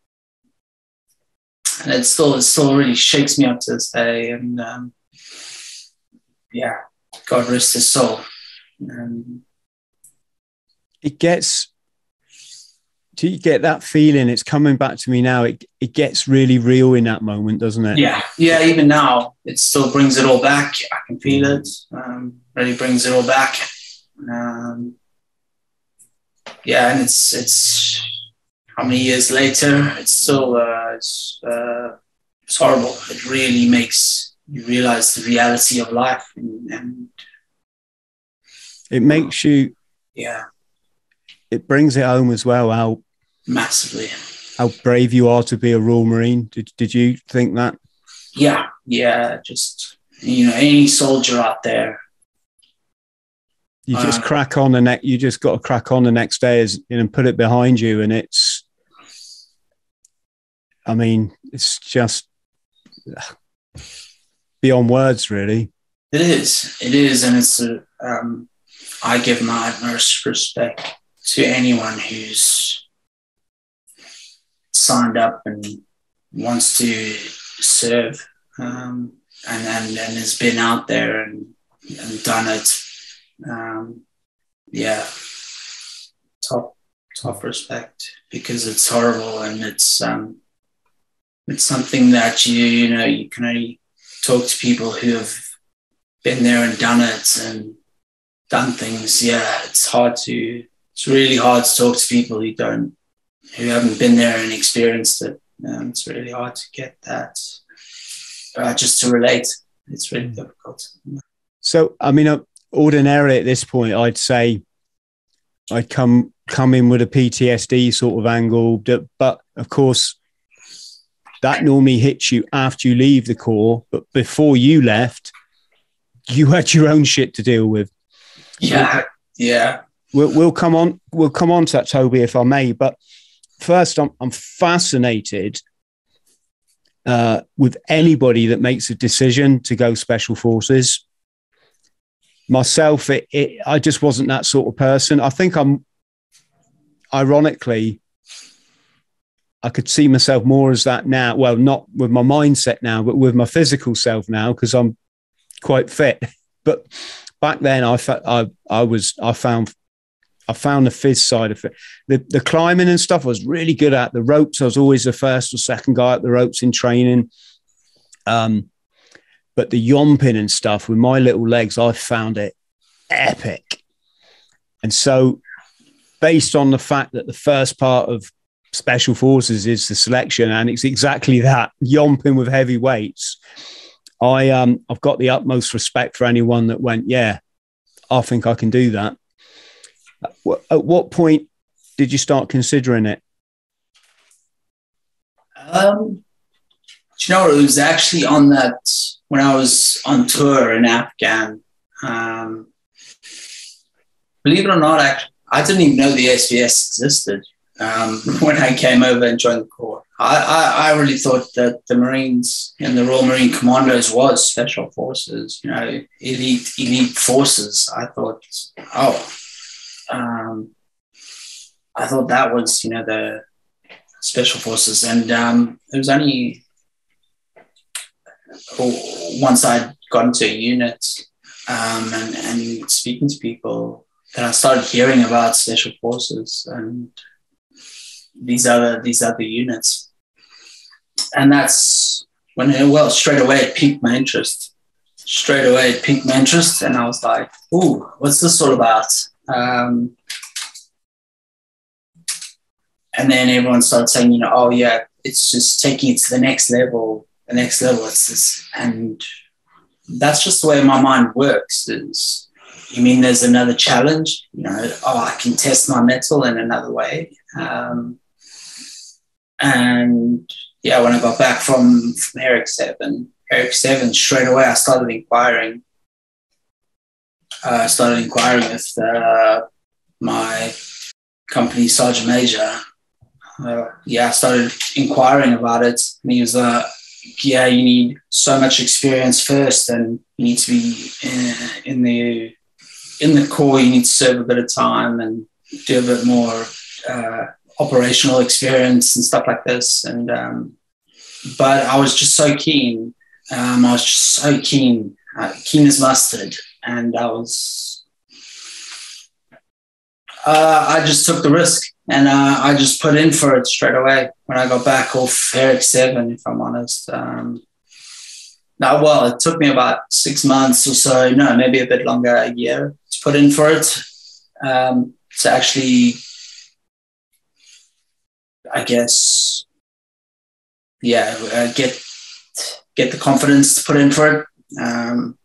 And it still, it still really shakes me up to this day. And um, yeah, God rest his soul. Um, it gets, do you get that feeling? It's coming back to me now. It it gets really real in that moment, doesn't it? Yeah, yeah. Even now, it still brings it all back. I can feel it. Um, really brings it all back. Um, yeah, and it's it's. How many years later, it's still uh, it's, uh, it's horrible. It really makes you realize the reality of life, and, and it makes you, yeah, it brings it home as well. How massively, how brave you are to be a Royal Marine. Did did you think that? Yeah, yeah. Just, you know, any soldier out there. You just um, crack on the next. You just got to crack on the next day, as, you know, put it behind you, and it's. I mean, it's just beyond words, really. It is. It is. And it's a, um, I give my utmost respect to anyone who's signed up and wants to serve, um, and, and, and has been out there and, and done it. Um, yeah, top, top respect, because it's horrible, and it's, um, it's something that you, you know, you can only talk to people who have been there and done it and done things. Yeah, it's hard to, it's really hard to talk to people who don't, who haven't been there and experienced it. Um, it's really hard to get that, uh, just to relate. It's really difficult. So, I mean, uh, ordinarily at this point, I'd say I'd come, come in with a P T S D sort of angle, but of course, that normally hits you after you leave the Corps, but before you left, you had your own shit to deal with. Yeah, yeah. We'll, we'll come on. We'll come on to that, Toby, if I may. But first, I'm, I'm fascinated uh, with anybody that makes a decision to go Special Forces. Myself, it, it, I just wasn't that sort of person. I think I'm, ironically, I could see myself more as that now. Well, not with my mindset now, but with my physical self now, because I'm quite fit. But back then, I, I, I was, I found, I found the phys side of it. The, the climbing and stuff I was really good at. The ropes, I was always the first or second guy up the ropes in training. Um, But the yomping and stuff with my little legs, I found it epic. And so based on the fact that the first part of Special Forces is the selection, and it's exactly that, yomping with heavy weights, I, um, I've got the utmost respect for anyone that went, yeah, I think I can do that. At what point did you start considering it? Um, do you know, it was actually on that... when I was on tour in Afghan, um, believe it or not, I, I didn't even know the S B S existed um, when I came over and joined the Corps. I, I, I really thought that the Marines and the Royal Marine Commandos was Special Forces, you know, elite elite forces. I thought, oh, um, I thought that was, you know, the special forces. And um, it was only once I got into a unit um, and, and speaking to people that I started hearing about special forces and these other, these other units. And that's when, it, well, straight away it piqued my interest. Straight away it piqued my interest and I was like, ooh, what's this all about? Um, and then everyone started saying, you know, oh yeah, it's just taking it to the next level, the next level. It's this, and that's just the way my mind works is, you mean there's another challenge? You know, oh, I can test my mettle in another way. Um, and yeah, when I got back from, from Herrick Seven, Herrick Seven, straight away I started inquiring. I uh, started inquiring with uh, my company sergeant major. Uh, yeah, I started inquiring about it. And he was like, uh, yeah, you need so much experience first and you need to be in, in the in the Corps, you need to serve a bit of time and do a bit more uh, operational experience and stuff like this. And um, but I was just so keen. Um, I was just so keen, uh, keen as mustard. And I was, uh, I just took the risk and uh, I just put in for it straight away when I got back off Herrick Seven, if I'm honest. Um, now, well, it took me about six months or so, no, maybe a bit longer, a year to put in for it, um, to actually, I guess, yeah, uh, get, get the confidence to put in for it. Um,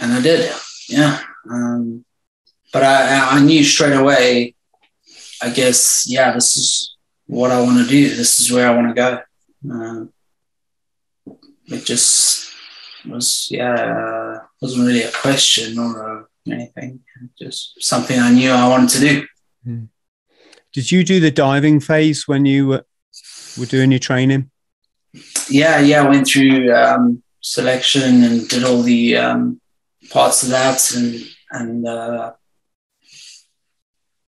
And I did, yeah. Um, but I, I knew straight away, I guess, yeah, this is what I want to do. This is where I want to go. Um, it just was, yeah, wasn't really a question or a, anything. Just something I knew I wanted to do. Mm. Did you do the diving phase when you were, were doing your training? Yeah, yeah. I went through um, selection and did all the... Um, parts of that and and uh,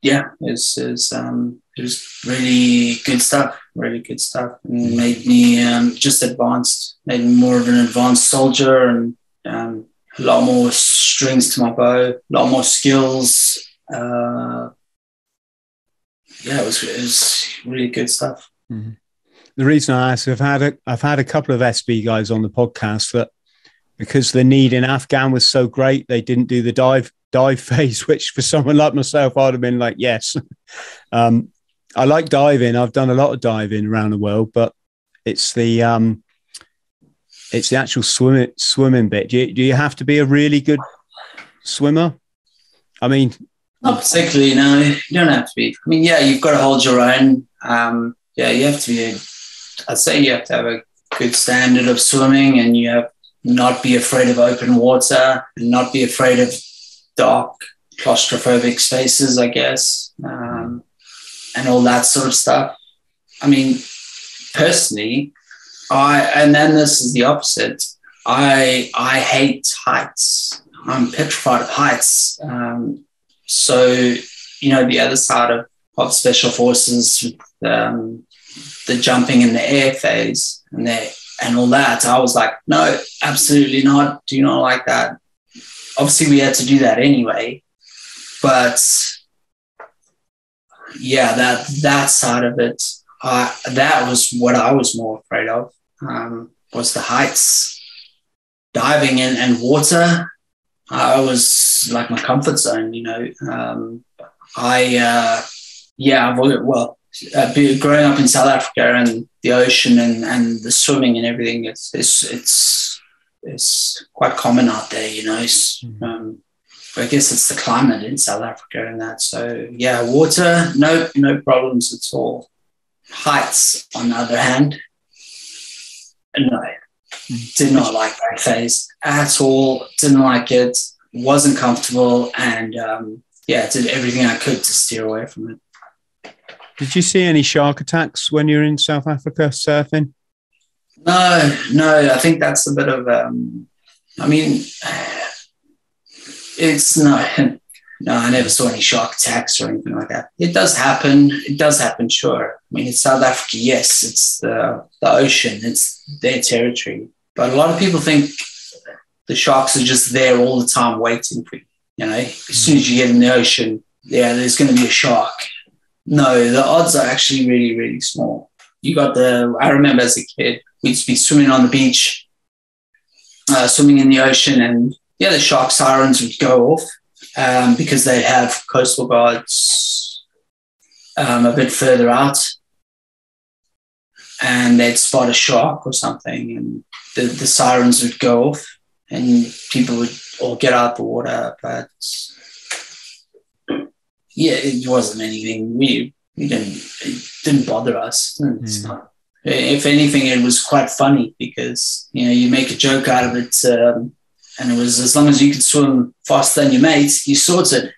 yeah, it was, it was um it was really good stuff, really good stuff, and made me um, just advanced, made me more of an advanced soldier, and um, a lot more strings to my bow, a lot more skills. Uh, yeah, it was it was really good stuff. Mm-hmm. The reason I asked, I've had a I've had a couple of S B guys on the podcast that, because the need in Afghan was so great, they didn't do the dive dive phase, which for someone like myself, I'd have been like, yes. um, I like diving. I've done a lot of diving around the world, but it's the um, it's the actual swimming swimming bit. Do you, do you have to be a really good swimmer? I mean, not particularly. No, you don't have to be. I mean, yeah, you've got to hold your own. Um, yeah, you have to be. A, I'd say you have to have a good standard of swimming, and you have. Not be afraid of open water and not be afraid of dark, claustrophobic spaces, I guess, um, and all that sort of stuff. I mean, personally, I, and then this is the opposite. I, I hate heights. I'm petrified of heights. Um, so, you know, the other side of, of special forces, um, the jumping in the air phase and the and all that, I was like, no, absolutely not. Do not like that. Obviously, we had to do that anyway. But yeah, that that side of it, uh, that was what I was more afraid of, um, was the heights. Diving in and water, I was like my comfort zone, you know. Um, I, uh, yeah, I've well, Uh, growing up in South Africa and the ocean and, and the swimming and everything, it's, it's it's it's quite common out there, you know. Um, I guess it's the climate in South Africa and that. So yeah, water, no no problems at all. Heights, on the other hand, no, did not like that phase at all. Didn't like it. Wasn't comfortable, and um, yeah, did everything I could to steer away from it. Did you see any shark attacks when you're in South Africa surfing? No, no. I think that's a bit of, um, I mean, it's no, No, I never saw any shark attacks or anything like that. It does happen. It does happen, sure. I mean, it's South Africa, yes. It's the, the ocean. It's their territory. But a lot of people think the sharks are just there all the time waiting for you. You know, as soon as you get in the ocean, yeah, there's going to be a shark. No, the odds are actually really, really small. You got the, I remember as a kid, we used to be swimming on the beach, uh, swimming in the ocean, and yeah, the shark sirens would go off um, because they have coastal guards um, a bit further out, and they'd spot a shark or something, and the, the sirens would go off, and people would all get out the water. But yeah, it wasn't anything. We, we didn't, it didn't bother us. It's not. If anything, it was quite funny because, you know, you make a joke out of it, um, and it was as long as you could swim faster than your mates, you sorted.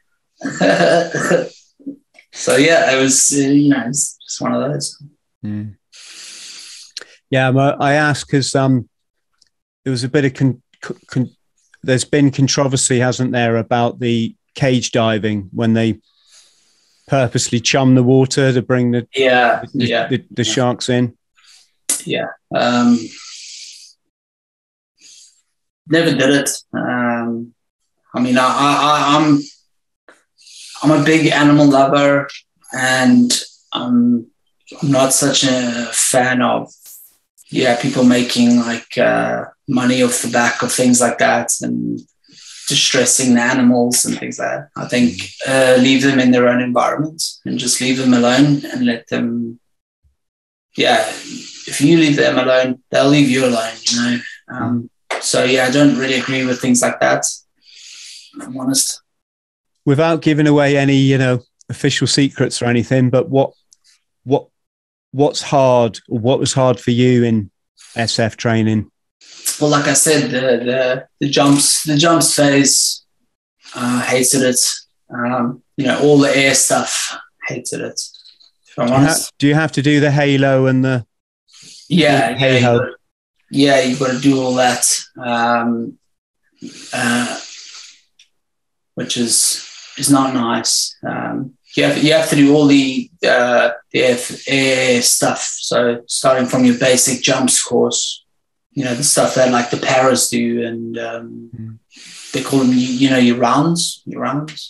So, yeah, it was, uh, you know, it's just one of those. Mm. Yeah, I ask because um, there was a bit of, con- con- there's been controversy, hasn't there, about the cage diving when they purposely chum the water to bring the yeah the, yeah, the, the yeah. sharks in. Yeah, um, never did it. Um, I mean, I, I, I'm I'm a big animal lover, and I'm, I'm not such a fan of yeah people making like uh, money off the back of things like that and distressing the animals and things like that. I think uh, leave them in their own environment and just leave them alone and let them. Yeah, if you leave them alone, they'll leave you alone, you know. Um, so, yeah, I don't really agree with things like that, if I'm honest. Without giving away any, you know, official secrets or anything, but what, what, what's hard, what was hard for you in S F training? Well, like I said, the the, the jumps, the jumps phase, uh, hated it. Um, you know, all the air stuff, hated it. If I'm do, honest. You ha- do you have to do the halo and the yeah, the halo? Yeah, you've got to do all that, um, uh, which is is not nice. Um, you have you have to do all the uh, the air, air stuff. So starting from your basic jumps course. You know, the stuff that like the paras do, and um, mm. they call them, you, you know, your rounds, your rounds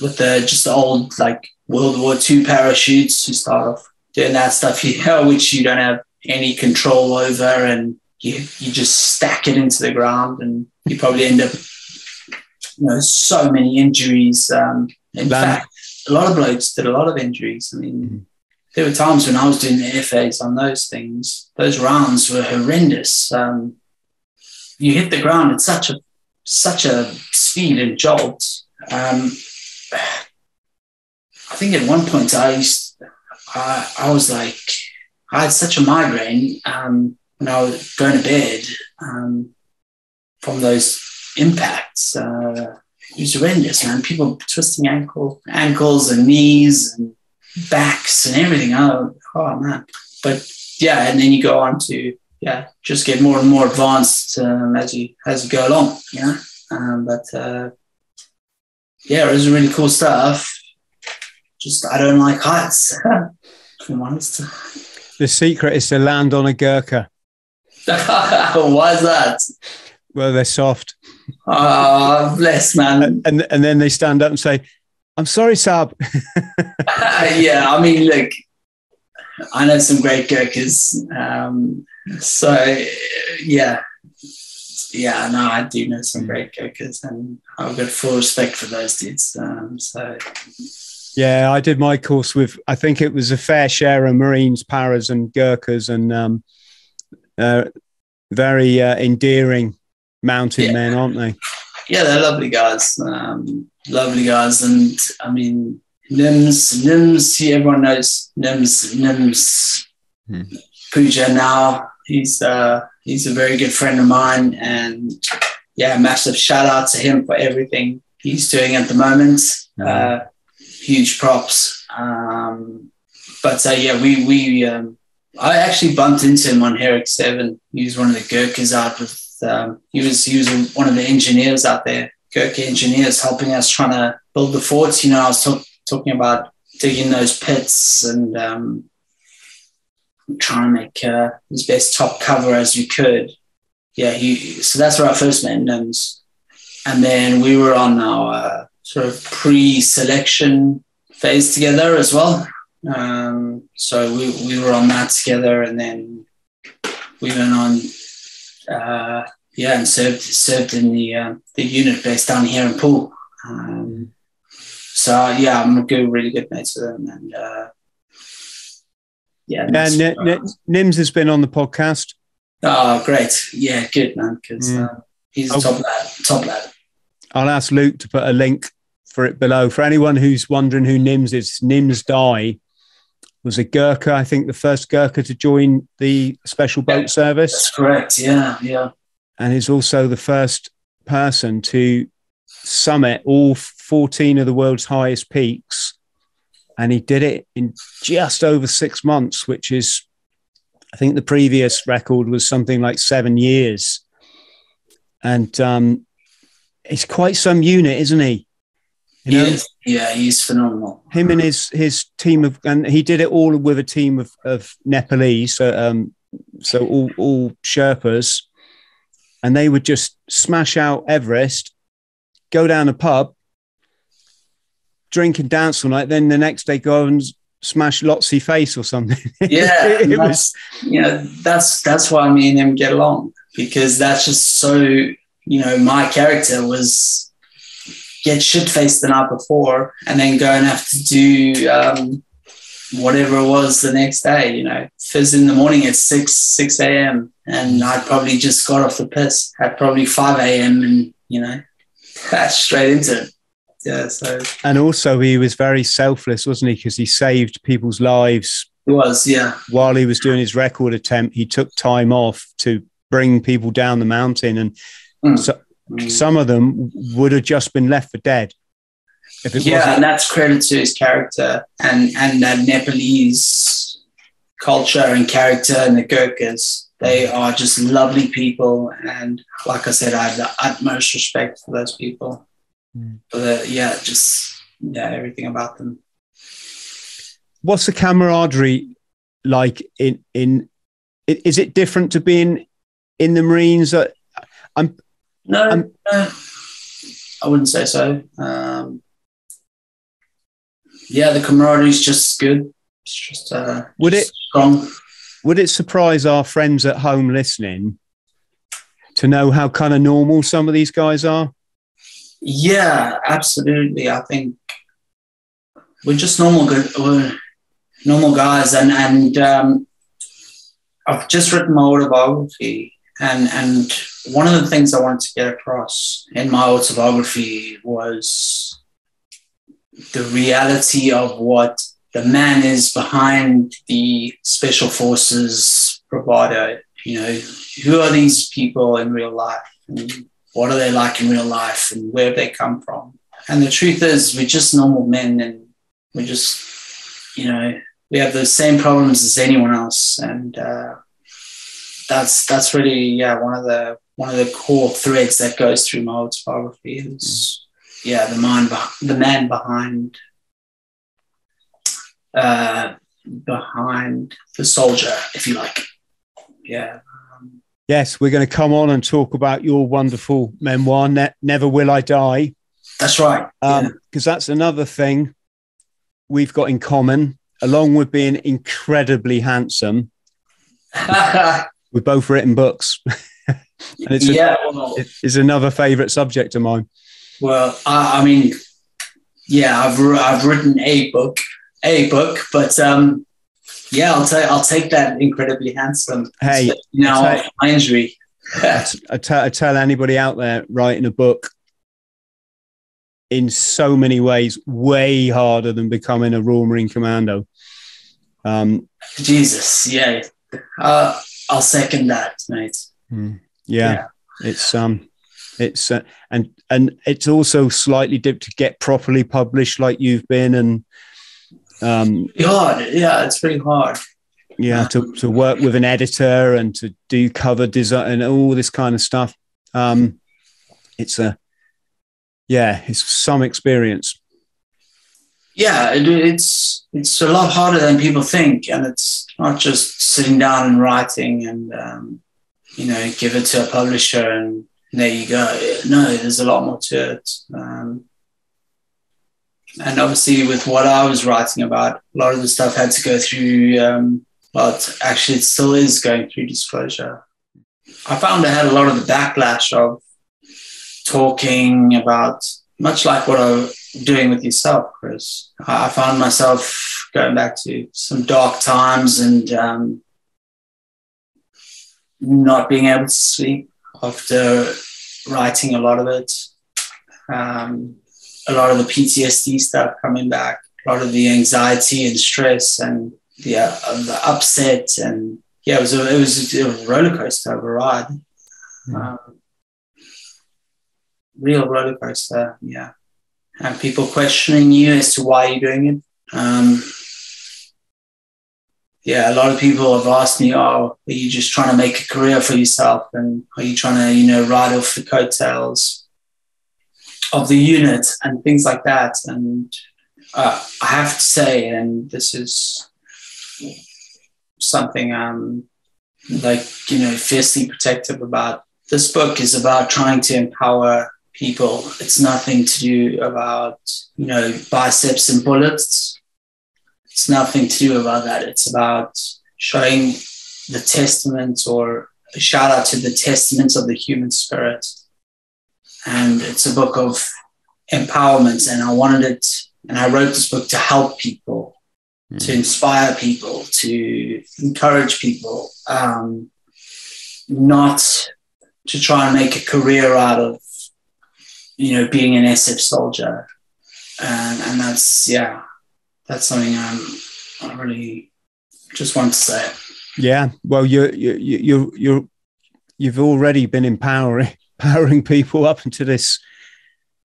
with the just the old like World War Two parachutes. You start off doing that stuff here, which you don't have any control over, and you you just stack it into the ground, and you probably end up, you know, so many injuries. Um, in Bam. fact, a lot of blokes did a lot of injuries. I mean. Mm. There were times when I was doing the F A's on those things. Those rounds were horrendous. Um, you hit the ground at such a such a speed and jolt. Um, I think at one point I used, I, I was like, I had such a migraine um, when I was going to bed um, from those impacts. Uh, it was horrendous, man. People twisting ankle, ankles and knees and backs and everything. Oh, oh man. But yeah, and then you go on to yeah, just get more and more advanced um, as you as you go along, you know. Um, but uh, yeah, it was really cool stuff. Just I don't like heights. If I'm honest. The secret is to land on a Gurkha. Why is that? Well, they're soft. Oh, bless, man. And, and and then they stand up and say, "I'm sorry, Sab." Yeah, I mean, look, I know some great Gurkhas. Um, so, yeah. Yeah, no, I do know some great Gurkhas, and I've got full respect for those dudes. Um, so, yeah, I did my course with, I think it was a fair share of Marines, Paras and Gurkhas, and um, uh, very uh, endearing mountain yeah. men, aren't they? Yeah, they're lovely guys. Um, lovely guys. And I mean, Nims, Nims, he, everyone knows Nims, Nims hmm. Pooja now. He's uh, he's a very good friend of mine. And yeah, massive shout out to him for everything he's doing at the moment. Hmm. Uh, huge props. Um, but uh, yeah, we, we um, I actually bumped into him on Herrick Seven. He was one of the Gurkhas out with. Um, he was he was one of the engineers out there, Gurkha engineers, helping us trying to build the forts. You know, I was talk, talking about digging those pits and um, trying to make uh, as best top cover as we could. Yeah, he, so that's where I first met Nims. And then we were on our uh, sort of pre-selection phase together as well. Um, so we, we were on that together, and then we went on, uh, yeah, and served served in the uh, the unit based down here in Poole. Um, so yeah, I'm good, really good mates with them, and uh, yeah. And N- N- Nims has been on the podcast. Oh, great! Yeah, good man, because mm. uh, he's a oh. top lad. Top lad. I'll ask Luke to put a link for it below for anyone who's wondering who Nims is. Nims Dye was a Gurkha, I think the first Gurkha to join the Special Boat yeah, Service. That's correct, yeah, yeah. And is also the first person to summit all fourteen of the world's highest peaks. And he did it in just over six months, which is, I think the previous record was something like seven years. And um, it's quite some unit, isn't he? You know? He is, yeah, he's phenomenal. Him and his his team of, and he did it all with a team of, of Nepalese, so um, so all all Sherpas, and they would just smash out Everest, go down a pub, drink and dance all night, then the next day go and smash Lotsy face or something. Yeah, it that's, was, you know, that's that's why me and him get along, because that's just so, you know, my character was. Get shit-faced the night before and then go and have to do um, whatever it was the next day, you know. Fizz in the morning at six a.m. and I'd probably just got off the piss at probably five a.m. and, you know, crashed straight into it. Yeah, so... And also he was very selfless, wasn't he? Because he saved people's lives. He was, yeah. While he was doing his record attempt, he took time off to bring people down the mountain and... Mm. so. Some of them would have just been left for dead. If it yeah, wasn't. And that's credit to his character and, and that Nepalese culture and character and the Gurkhas. They are just lovely people. And like I said, I have the utmost respect for those people. Mm. For the, yeah, just yeah, everything about them. What's the camaraderie like in, in is it different to being in the Marines? I'm, No, um, no, I wouldn't say so. Um, yeah, the camaraderie is just good. It's just, uh, would just it, strong. Would it surprise our friends at home listening to know how kind of normal some of these guys are? Yeah, absolutely. I think we're just normal, good, we're normal guys, and and um, I've just written my autobiography. And and one of the things I wanted to get across in my autobiography was the reality of what the man is behind the special forces bravado. You know, who are these people in real life? And what are they like in real life? And where have they come from? And the truth is, we're just normal men, and we're just, you know, we have the same problems as anyone else, and. Uh, That's that's really yeah one of the one of the core threads that goes through my autobiography is mm. yeah the man the man behind uh, behind the soldier, if you like. Yeah. Yes, we're going to come on and talk about your wonderful memoir, ne- Never Will I Die. That's right. Because um, yeah. that's another thing we've got in common, along with being incredibly handsome. We've both written books, and it's, yeah, a, well, it's another favourite subject of mine. Well, I, I mean, yeah, I've I've written a book, a book, but um, yeah, I'll take I'll take that incredibly handsome. Hey, so, you know, I tell, my injury. I, t- I, t- I tell anybody out there writing a book, in so many ways, way harder than becoming a Royal Marine Commando. Um, Jesus, yeah. Uh, I'll second that, mate. Mm, yeah. yeah, it's um, it's uh, and and it's also slightly dipped to get properly published, like you've been, and um, it's hard. Yeah, it's pretty hard. Yeah, to to work with an editor and to do cover design and all this kind of stuff. Um, it's a yeah, it's some experience. Yeah, it, it's it's a lot harder than people think, and it's not just sitting down and writing and um, you know, give it to a publisher and there you go. No, there's a lot more to it. Um, and obviously, with what I was writing about, a lot of the stuff had to go through. Um, well, it's, actually, it still is going through disclosure. I found I had a lot of the backlash of talking about, much like what I was doing with yourself, Chris. I found myself going back to some dark times and um, not being able to sleep after writing a lot of it. Um, a lot of the P T S D stuff coming back, a lot of the anxiety and stress and the, uh, the upset, and yeah, it was a, it was a roller coaster of a ride. Mm. Um, real roller coaster, yeah. And people questioning you as to why you're doing it. Um, yeah, a lot of people have asked me, oh, are you just trying to make a career for yourself? And are you trying to, you know, ride off the coattails of the unit and things like that? And uh, I have to say, and this is something I'm, like, you know, fiercely protective about, this book is about trying to empower people. It's nothing to do about, you know, biceps and bullets. It's nothing to do about that. It's about showing the testament, or a shout out to the testament of the human spirit. And it's a book of empowerment. And I wanted it, and I wrote this book to help people, mm. to inspire people, to encourage people, um, not to try and make a career out of, you know, being an S F soldier. And, and that's, yeah, that's something I'm, I really just want to say. Yeah. Well, you're, you're, you're, you're, you've already been empowering, empowering people up until this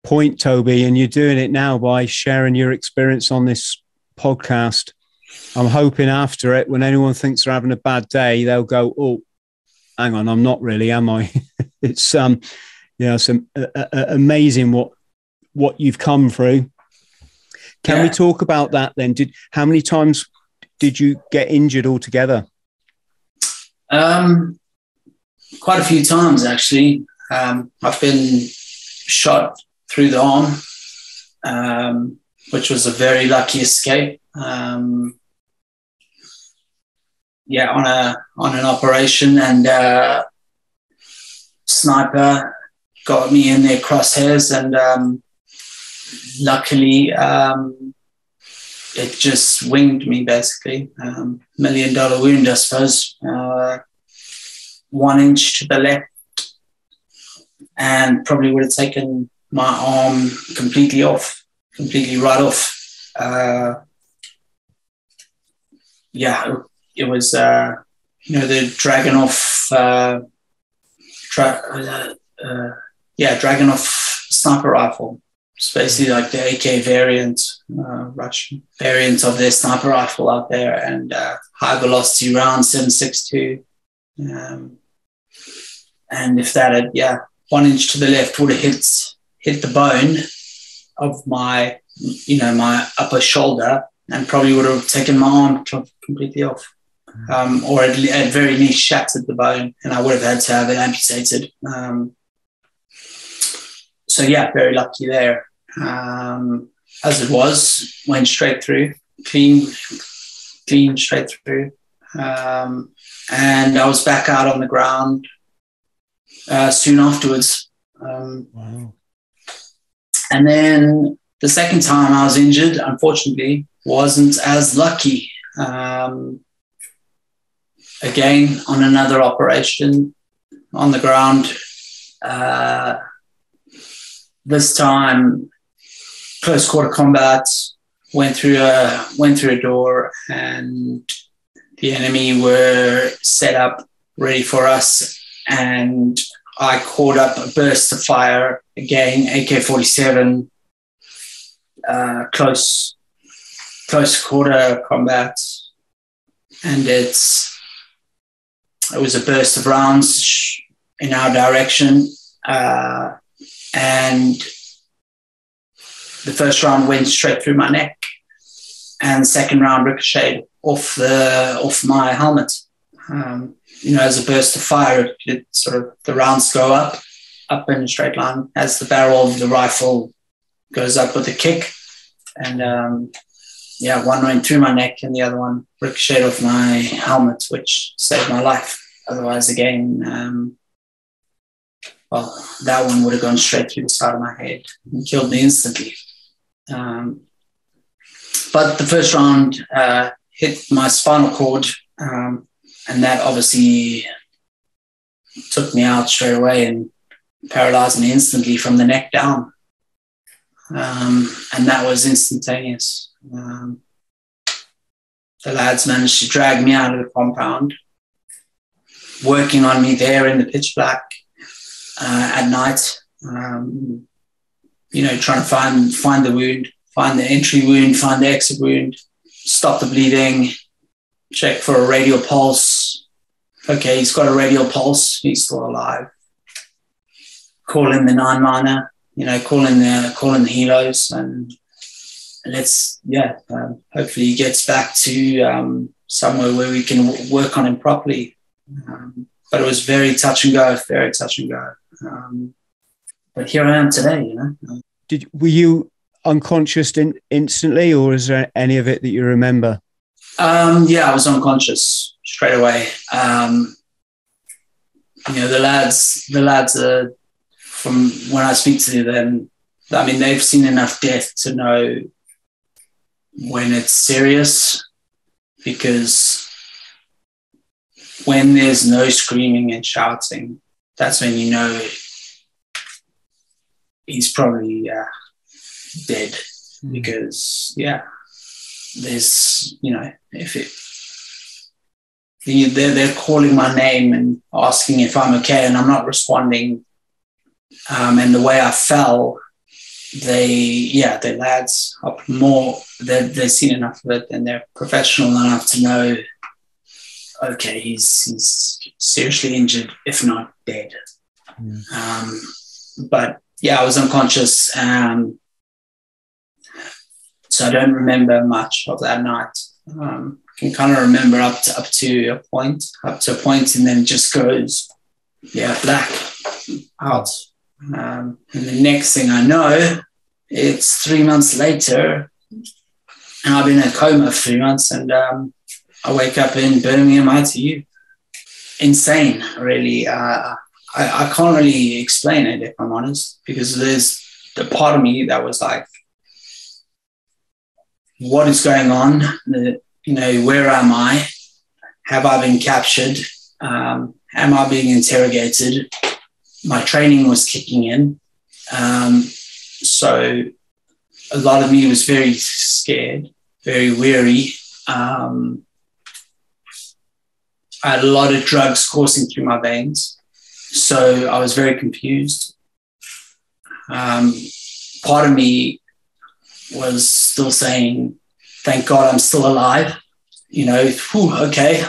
point, Toby, and you're doing it now by sharing your experience on this podcast. I'm hoping after it, when anyone thinks they're having a bad day, they'll go, oh, hang on, I'm not really, am I? It's, um, you know, some uh, uh, amazing what, what you've come through. Can yeah. we talk about that then? Did, how many times did you get injured altogether? Um, quite a few times, actually. Um, I've been shot through the arm, um, which was a very lucky escape. Um, yeah, on a, on an operation, and uh, sniper got me in their crosshairs, and um, luckily um, it just winged me, basically. Um, million dollar wound, I suppose. Uh, one inch to the left, and probably would have taken my arm completely off, completely right off. Uh, yeah, it was, uh, you know, the Dragunov, uh, tra- uh, uh, yeah, Dragunov sniper rifle. It's basically like the A K variant, uh, Russian variant of their sniper rifle out there, and uh, high velocity round seven six two. Um, and if that had, yeah, one inch to the left would have hit, hit the bone of my, you know, my upper shoulder, and probably would have taken my arm completely off. Um, or at, at very least shattered the bone, and I would have had to have it amputated. Um, so, yeah, very lucky there. Um, as it was, went straight through, clean, clean straight through. Um, and I was back out on the ground uh, soon afterwards. Um, wow. And then the second time I was injured, unfortunately, wasn't as lucky. Um, Again, on another operation on the ground, uh, this time close quarter combat, went through a went through a door, and the enemy were set up ready for us, and I caught up a burst of fire again, A K forty-seven, uh, close close quarter combat, and it's. It was a burst of rounds in our direction, uh, and the first round went straight through my neck, and second round ricocheted off the off my helmet. Um, you know, as a burst of fire, it sort of the rounds go up, up in a straight line as the barrel of the rifle goes up with a kick. And um, yeah, one went through my neck and the other one ricocheted off my helmet, which saved my life. Otherwise, again, um, well, that one would have gone straight through the side of my head and killed me instantly. Um, but the first round uh, hit my spinal cord, um, and that obviously took me out straight away and paralyzed me instantly from the neck down. Um, and that was instantaneous. Um, the lads managed to drag me out of the compound, working on me there in the pitch black uh, at night, um, you know, trying to find, find the wound, find the entry wound, find the exit wound, stop the bleeding, check for a radial pulse. Okay, he's got a radial pulse. He's still alive. Call in the nine-miner, you know, call in the, call in the helos, and let's, yeah, um, hopefully he gets back to um, somewhere where we can w work on him properly. Um, but it was very touch and go, very touch and go. Um, but here I am today, you know. Did, were you unconscious in, instantly, or is there any of it that you remember? Um, yeah, I was unconscious straight away. Um, you know, the lads, the lads are, from when I speak to them, I mean, they've seen enough death to know when it's serious, because when there's no screaming and shouting, that's when you know he's probably uh, dead. Mm. Because, yeah, there's, you know, if it, they're, they're calling my name and asking if I'm okay and I'm not responding. Um, and the way I fell, they, yeah, the lads are more, they've seen enough of it and they're professional enough to know, okay, he's, he's seriously injured, if not dead. Mm. Um, but yeah, I was unconscious. Um, so I don't remember much of that night. Um, I can kind of remember up to, up to a point, up to a point, and then it just goes, yeah, black out. Um, and the next thing I know, it's three months later, and I've been in a coma for three months, and um, I wake up in Birmingham I T U. Insane, really. Uh, I, I can't really explain it, if I'm honest, because there's the part of me that was like, what is going on? The, you know, where am I? Have I been captured? Um, am I being interrogated? My training was kicking in. Um, so a lot of me was very scared, very weary. Um, I had a lot of drugs coursing through my veins. So I was very confused. Um, part of me was still saying, thank God I'm still alive. You know, whew, okay,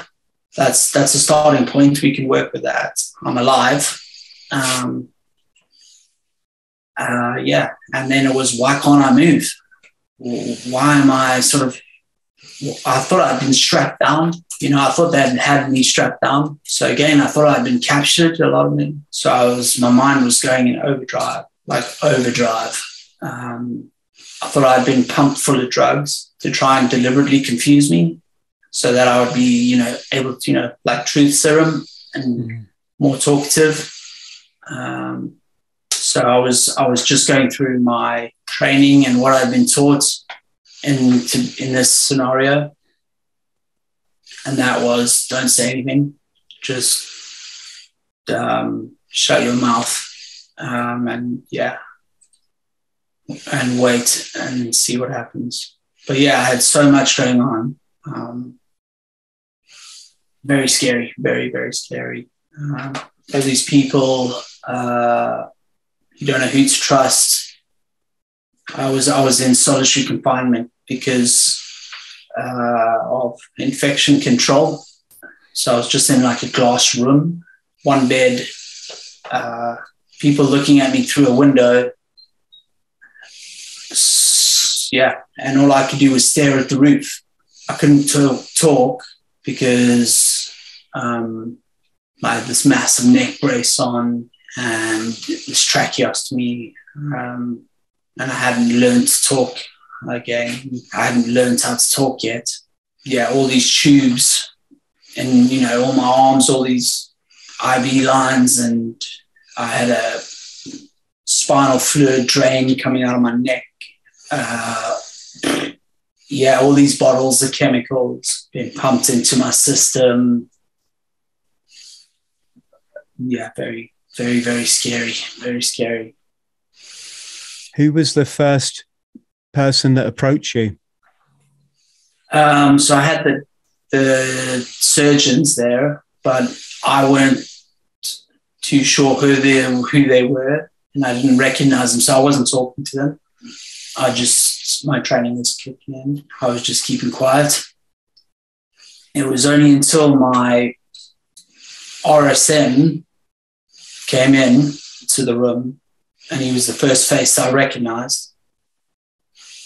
that's, that's a starting point. We can work with that. I'm alive. Um, uh, yeah, and then it was, why can't I move? Why am I sort of, I thought I'd been strapped down. You know, I thought they had had me strapped down. So again, I thought I'd been captured, a lot of it. So I was, my mind was going in overdrive, like overdrive. Um, I thought I'd been pumped full of drugs to try and deliberately confuse me so that I would be, you know, able to, you know, like truth serum and mm-hmm. more talkative. Um, so I was, I was just going through my training and what I've been taught in, to, in this scenario. And that was, don't say anything, just, um, shut your mouth, um, and yeah, and wait and see what happens. But yeah, I had so much going on. Um, very scary, very, very scary. Um, all these people, uh, you don't know who to trust. I was, I was in solitary confinement because uh, of infection control. So I was just in like a glass room, one bed, uh, people looking at me through a window, yeah. And all I could do was stare at the roof. I couldn't t- talk because um, I had this massive neck brace on and this tracheostomy, um, and I hadn't learned to talk again. I hadn't learned how to talk yet. Yeah, all these tubes and, you know, all my arms, all these I V lines, and I had a spinal fluid drain coming out of my neck. Uh, yeah, all these bottles of chemicals being pumped into my system. Yeah, very, very, very scary, very scary. Who was the first person that approached you? Um, so I had the, the surgeons there, but I weren't too sure who they, who they were, and I didn't recognize them, so I wasn't talking to them. I just, my training was kicking in. I was just keeping quiet. It was only until my R S M came in to the room, and he was the first face I recognized.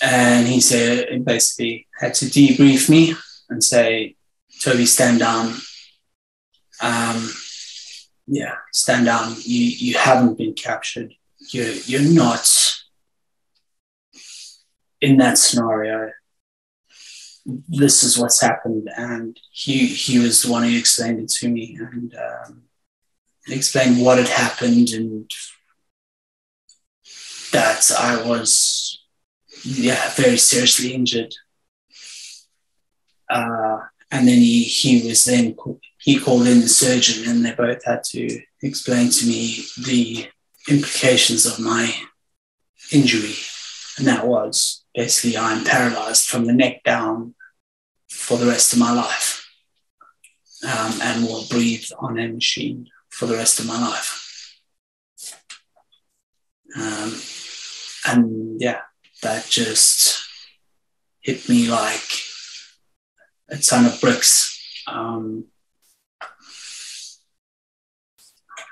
And he said, he basically had to debrief me and say, Toby, stand down. Um, yeah, stand down. You you haven't been captured. You're, you're not in that scenario. This is what's happened. And he he was the one who explained it to me and um, explained what had happened, and that I was, yeah, very seriously injured. Uh, and then he, he was then, he called in the surgeon, and they both had to explain to me the implications of my injury. And that was basically I'm paralyzed from the neck down for the rest of my life, um, and will breathe on a machine for the rest of my life. Um, and yeah, that just hit me like a ton of bricks. Um,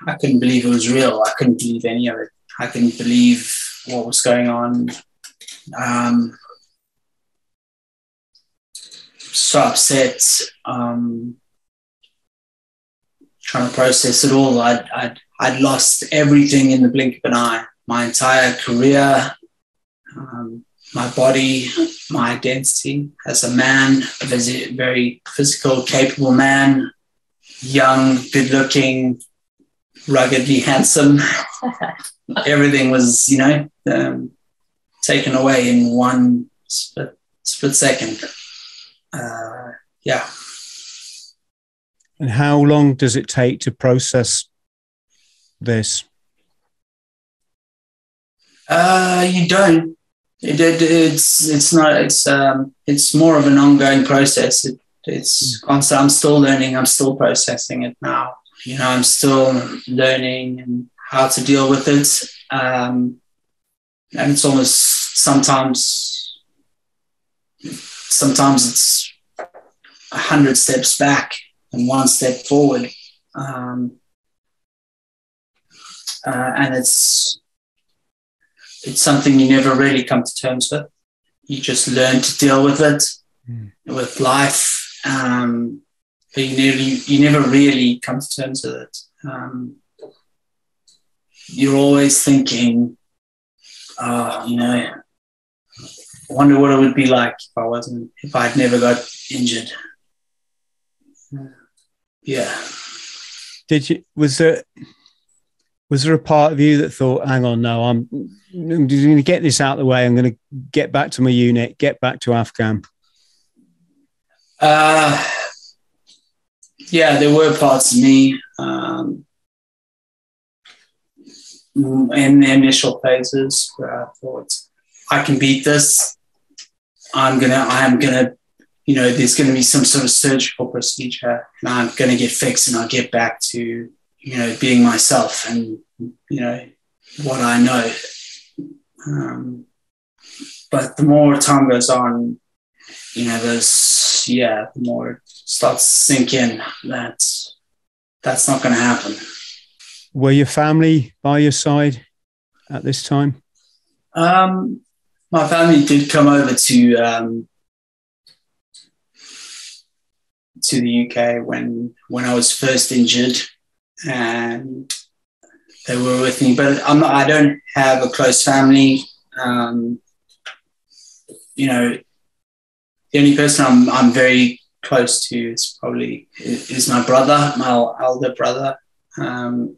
I couldn't believe it was real. I couldn't believe any of it. I couldn't believe what was going on. Um, so upset, um, trying to process it all. I'd, I'd, I'd lost everything in the blink of an eye. My entire career, um, my body, my identity as a man, a very physical, capable man, young, good-looking, ruggedly handsome. Everything was, you know, um, taken away in one split, split second. Uh, yeah. And how long does it take to process this? Uh, you don't. It, it, it's it's not. It's um. It's more of an ongoing process. It, it's mm. constant. I'm still learning. I'm still processing it now. You know, I'm still learning and how to deal with it. Um, and it's almost sometimes, sometimes it's a hundred steps back and one step forward. Um, uh, and it's, it's something you never really come to terms with. You just learn to deal with it, mm. with life. Um, but you never, you, you never really come to terms with it. Um, You're always thinking, uh, you know, I wonder what it would be like if I wasn't, if I'd never got injured. Yeah. Did you, was there, was there a part of you that thought, hang on, no, I'm, I'm going to get this out of the way. I'm going to get back to my unit, get back to Afghan. Uh, yeah, there were parts of me, um, in the initial phases where I thought, I can beat this. I'm going to, I'm going to, you know, there's going to be some sort of surgical procedure and I'm going to get fixed and I'll get back to, you know, being myself and, you know, what I know. Um, but the more time goes on, you know, there's, yeah, the more it starts to sink in that that's not going to happen. Were your family by your side at this time? Um, my family did come over to um, to the U K when when I was first injured, and they were with me. But I'm not, I don't have a close family. Um, you know, the only person I'm I'm very close to is probably is my brother, my elder brother, um,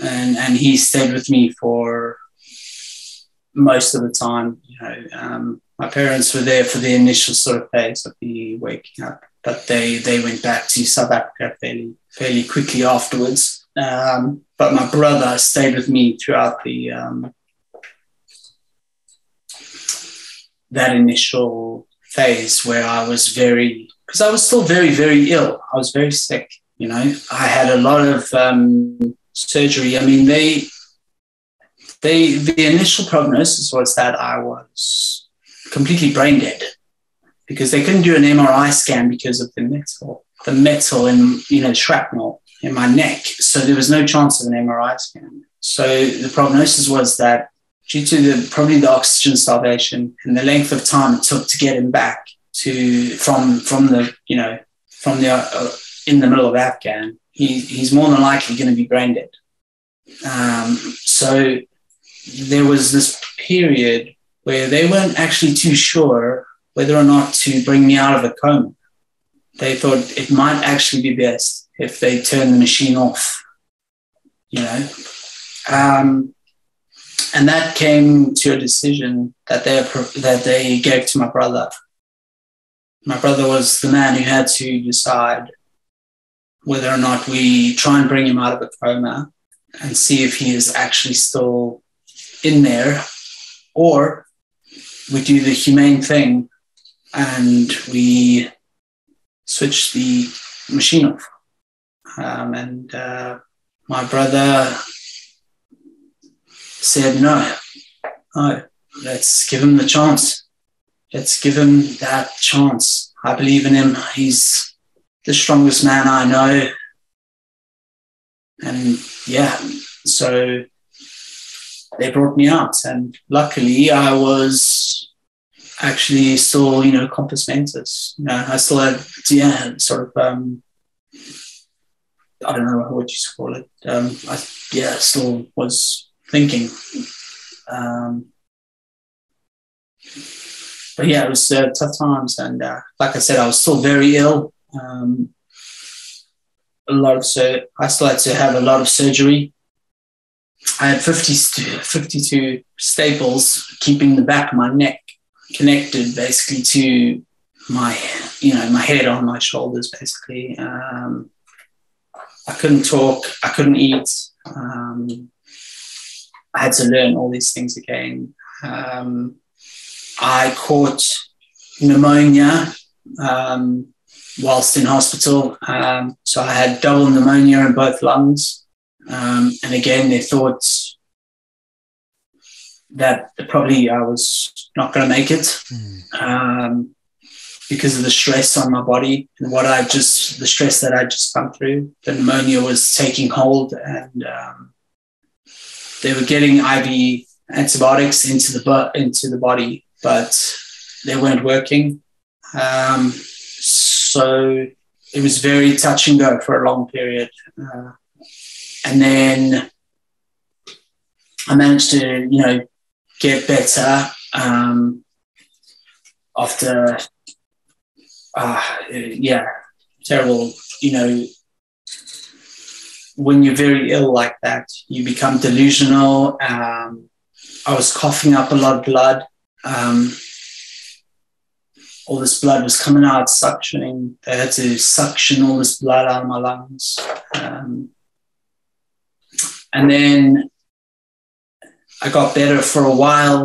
and and he stayed with me for most of the time. You know, um, my parents were there for the initial sort of phase of the waking up, but they they went back to South Africa fairly fairly quickly afterwards. Um, but my brother stayed with me throughout the um, that initial phase where I was very, because I was still very very ill. I was very sick. You know, I had a lot of um, surgery. I mean, they. They, the initial prognosis was that I was completely brain dead because they couldn't do an M R I scan because of the metal, the metal and, you know, shrapnel in my neck. So there was no chance of an M R I scan. So the prognosis was that due to the, probably the oxygen starvation and the length of time it took to get him back to from, from the, you know, from the, uh, in the middle of Afghan, he, he's more than likely going to be brain dead. Um, so, there was this period where they weren't actually too sure whether or not to bring me out of a coma. They thought it might actually be best if they turn the machine off, you know. Um, and that came to a decision that they, that they gave to my brother. My brother was the man who had to decide whether or not we try and bring him out of a coma and see if he is actually still in there, or we do the humane thing and we switch the machine off. Um, and uh, my brother said, no, no, let's give him the chance. Let's give him that chance. I believe in him. He's the strongest man I know. And yeah, so they brought me out, and luckily I was actually still, you know, compass mentis. You know, I still had, yeah, sort of, um, I don't know what you call it. Um, I, yeah, still was thinking. Um, but yeah, it was uh, tough times. And uh, like I said, I was still very ill. Um, a lot of, so I still had to have a lot of surgery. I had fifty-two staples keeping the back of my neck connected basically to my, you know, my head on my shoulders, basically. Um, I couldn't talk. I couldn't eat. Um, I had to learn all these things again. Um, I caught pneumonia um, whilst in hospital. Um, so I had double pneumonia in both lungs. Um, and again, they thought that probably I was not going to make it mm. um, because of the stress on my body and what I just, the stress that I just come through. The pneumonia was taking hold, and um, they were getting I V antibiotics into the into the body, but they weren't working. Um, so it was very touch and go for a long period. Uh, And then I managed to, you know, get better um, after, uh, yeah, terrible. You know, when you're very ill like that, you become delusional. Um, I was coughing up a lot of blood. Um, all this blood was coming out, suctioning. They had to suction all this blood out of my lungs. Um, And then I got better for a while,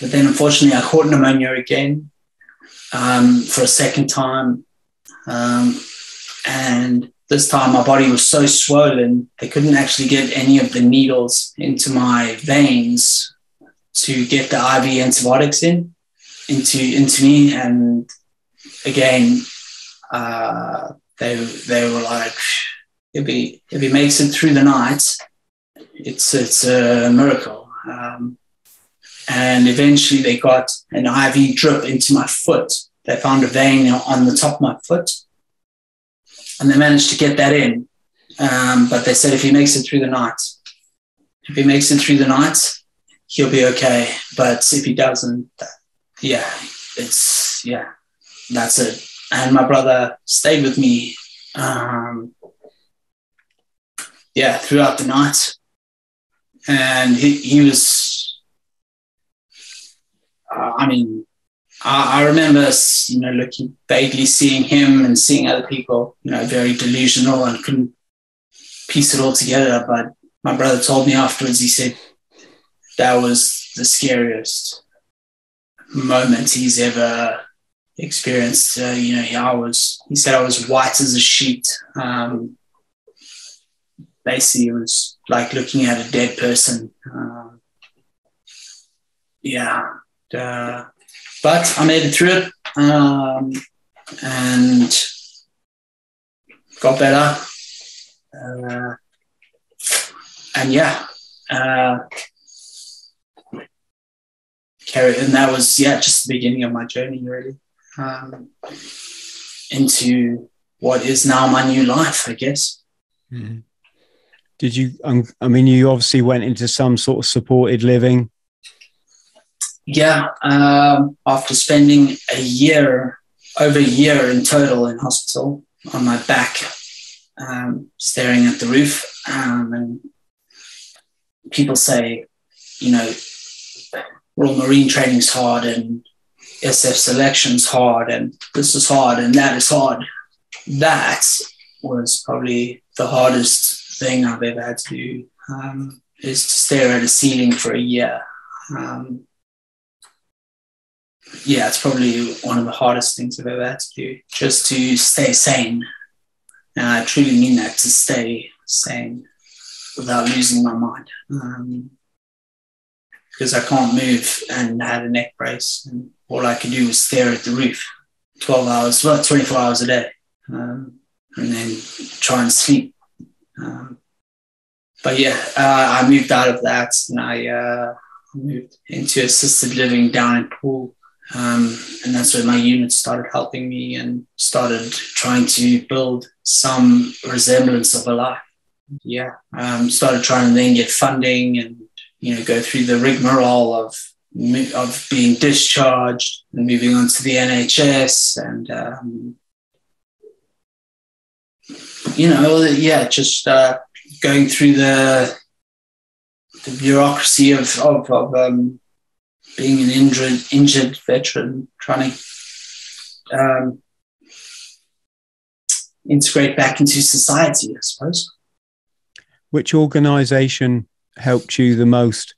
but then unfortunately I caught pneumonia again um, for a second time. Um, and this time my body was so swollen, they couldn't actually get any of the needles into my veins to get the I V antibiotics in, into, into me. And again, uh, they, they were like, if he, if he makes it through the night, it's it's a miracle. Um, and eventually they got an I V drip into my foot. They found a vein on the top of my foot, and they managed to get that in. Um, but they said if he makes it through the night, if he makes it through the night, he'll be okay. But if he doesn't, yeah, it's, yeah, that's it. And my brother stayed with me, um, yeah, throughout the night. And he, he was, uh, I mean, I, I remember, you know, looking, vaguely seeing him and seeing other people, you know, very delusional and couldn't piece it all together. But my brother told me afterwards, he said, that was the scariest moment he's ever experienced. Uh, you know, he, I was, he said I was white as a sheet. Um, basically, it was like looking at a dead person. Um, yeah. Uh, but I made it through it, um, and got better. Uh, and yeah, uh, carry, and that was, yeah, just the beginning of my journey, really, um, into what is now my new life, I guess. Mm-hmm. Did you, um, I mean, you obviously went into some sort of supported living. Yeah, um, after spending a year, over a year in total in hospital on my back, Um, staring at the roof, um, and people say, you know, Royal Marine training's hard and S F selection's hard and this is hard and that is hard. That was probably the hardest thing I've ever had to do, um, is to stare at a ceiling for a year. Um, yeah, it's probably one of the hardest things I've ever had to do, just to stay sane. And I truly mean that, to stay sane without losing my mind, um, because I can't move and I had a neck brace, and all I could do was stare at the roof twelve hours, well, twenty-four hours a day, um, and then try and sleep. Um, but yeah, uh, I moved out of that, and I uh, moved into assisted living down in Poole. Um, and that's when my unit started helping me and started trying to build some resemblance of a life. Yeah. Um, started trying to then get funding and, you know, go through the rigmarole of, of being discharged and moving on to the N H S and, um, you know, yeah, just uh, going through the, the bureaucracy of, of, of um, being an injured, injured veteran, trying to um, integrate back into society, I suppose. Which organisation helped you the most?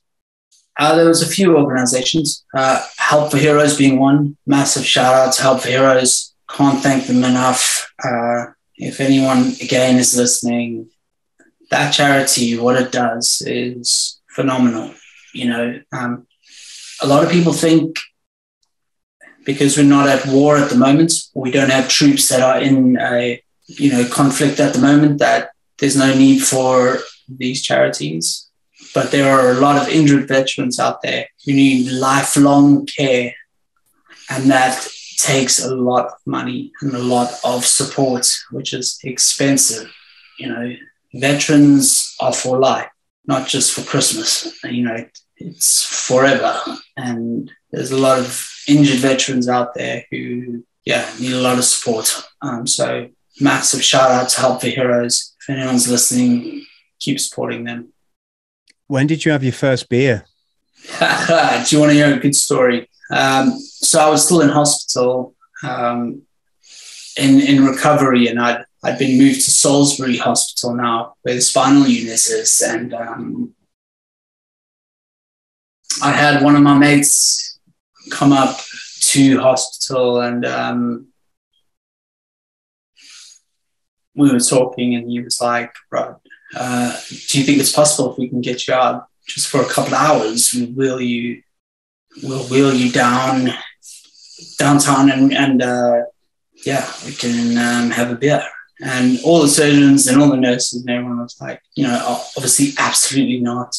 Uh, there was a few organisations, uh, Help for Heroes being one. Massive shout out to Help for Heroes. Can't thank them enough. Uh, if anyone, again, is listening, that charity, what it does is phenomenal, you know. Um, A lot of people think because we're not at war at the moment, we don't have troops that are in a, you know, conflict at the moment, that there's no need for these charities. But there are a lot of injured veterans out there who need lifelong care, and that takes a lot of money and a lot of support, which is expensive. You know, veterans are for life, not just for Christmas, you know. It's forever, and there's a lot of injured veterans out there who, yeah, need a lot of support. Um, so massive shout out to Help for Heroes. If anyone's listening, keep supporting them. When did you have your first beer? Do you want to hear a good story? Um, so I was still in hospital, um, in, in recovery, and I'd, I'd been moved to Salisbury Hospital now, where the spinal unit is, and um, I had one of my mates come up to hospital, and um, we were talking, and he was like, "Bro, uh, do you think it's possible if we can get you out just for a couple of hours? We'll wheel you, we'll wheel you down downtown, and, and uh, yeah, we can um, have a beer." And all the surgeons and all the nurses and everyone was like, "You know, obviously, absolutely not,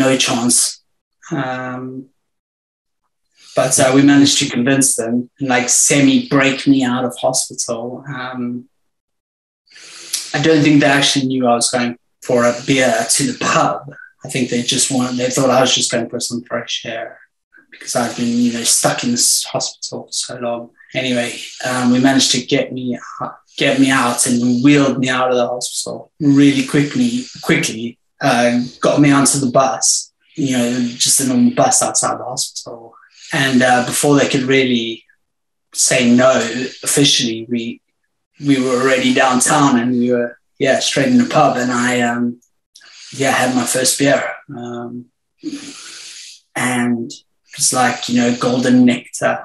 no chance." Um, but uh, we managed to convince them and like semi-break me out of hospital. Um, I don't think they actually knew I was going for a beer to the pub. I think they just wanted, they thought I was just going for some fresh air because I've been, you know, stuck in this hospital for so long. Anyway, um, we managed to get me get me out and wheeled me out of the hospital really quickly, quickly, uh, got me onto the bus, you know, just a normal bus outside the hospital. And uh, before they could really say no officially, we we were already downtown and we were, yeah, straight in the pub. And I, um, yeah, had my first beer. Um, and it was like, you know, golden nectar.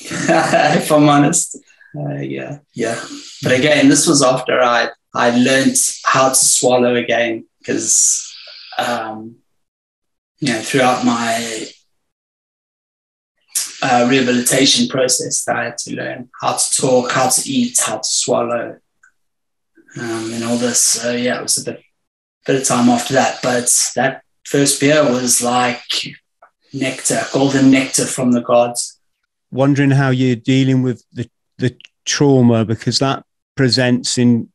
If I'm honest, uh, yeah, yeah. But again, this was after I I learned how to swallow again, because um, you know, throughout my uh, rehabilitation process, I had to learn how to talk, how to eat, how to swallow, um, and all this. So yeah, it was a bit bit of time after that. But that first beer was like nectar, golden nectar from the gods. Wondering how you're dealing with the, the trauma, because that presents in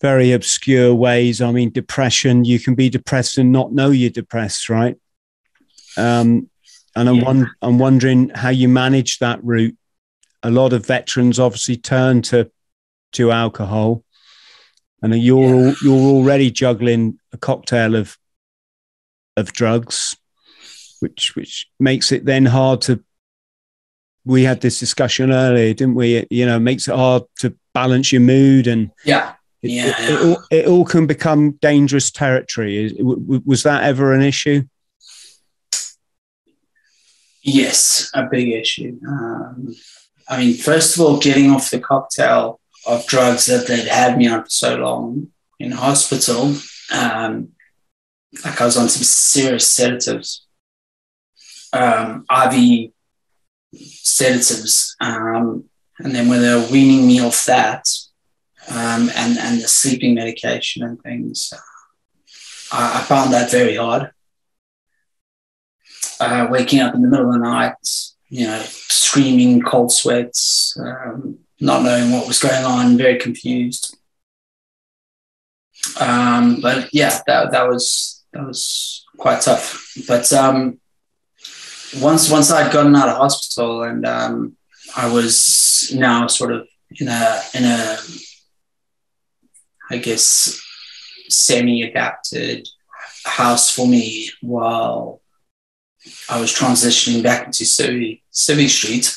very obscure ways. I mean, depression, you can be depressed and not know you're depressed, right? Um, and I'm, yeah. one, I'm wondering how you manage that route. A lot of veterans obviously turn to, to alcohol, and you're, yeah. you're already juggling a cocktail of, of drugs, which, which makes it then hard to, we had this discussion earlier, didn't we? It, you know, makes it hard to balance your mood, and yeah, it, yeah, it, yeah. It, all, it all can become dangerous territory. It, w- was that ever an issue? Yes, a big issue. Um, I mean, first of all, getting off the cocktail of drugs that they'd had me on for so long in hospital, um, like I was on some serious sedatives, um, I V sedatives, um, and then when they were weaning me off that, um, and, and the sleeping medication and things, I, I found that very hard. Uh, waking up in the middle of the night, you know, screaming, cold sweats, um, not knowing what was going on, very confused. Um, but yeah, that, that was, that was quite tough. But, um, Once once I'd gotten out of hospital and um, I was now sort of in a, in a I guess, semi-adapted house for me while I was transitioning back into Civvy, Civvy Street.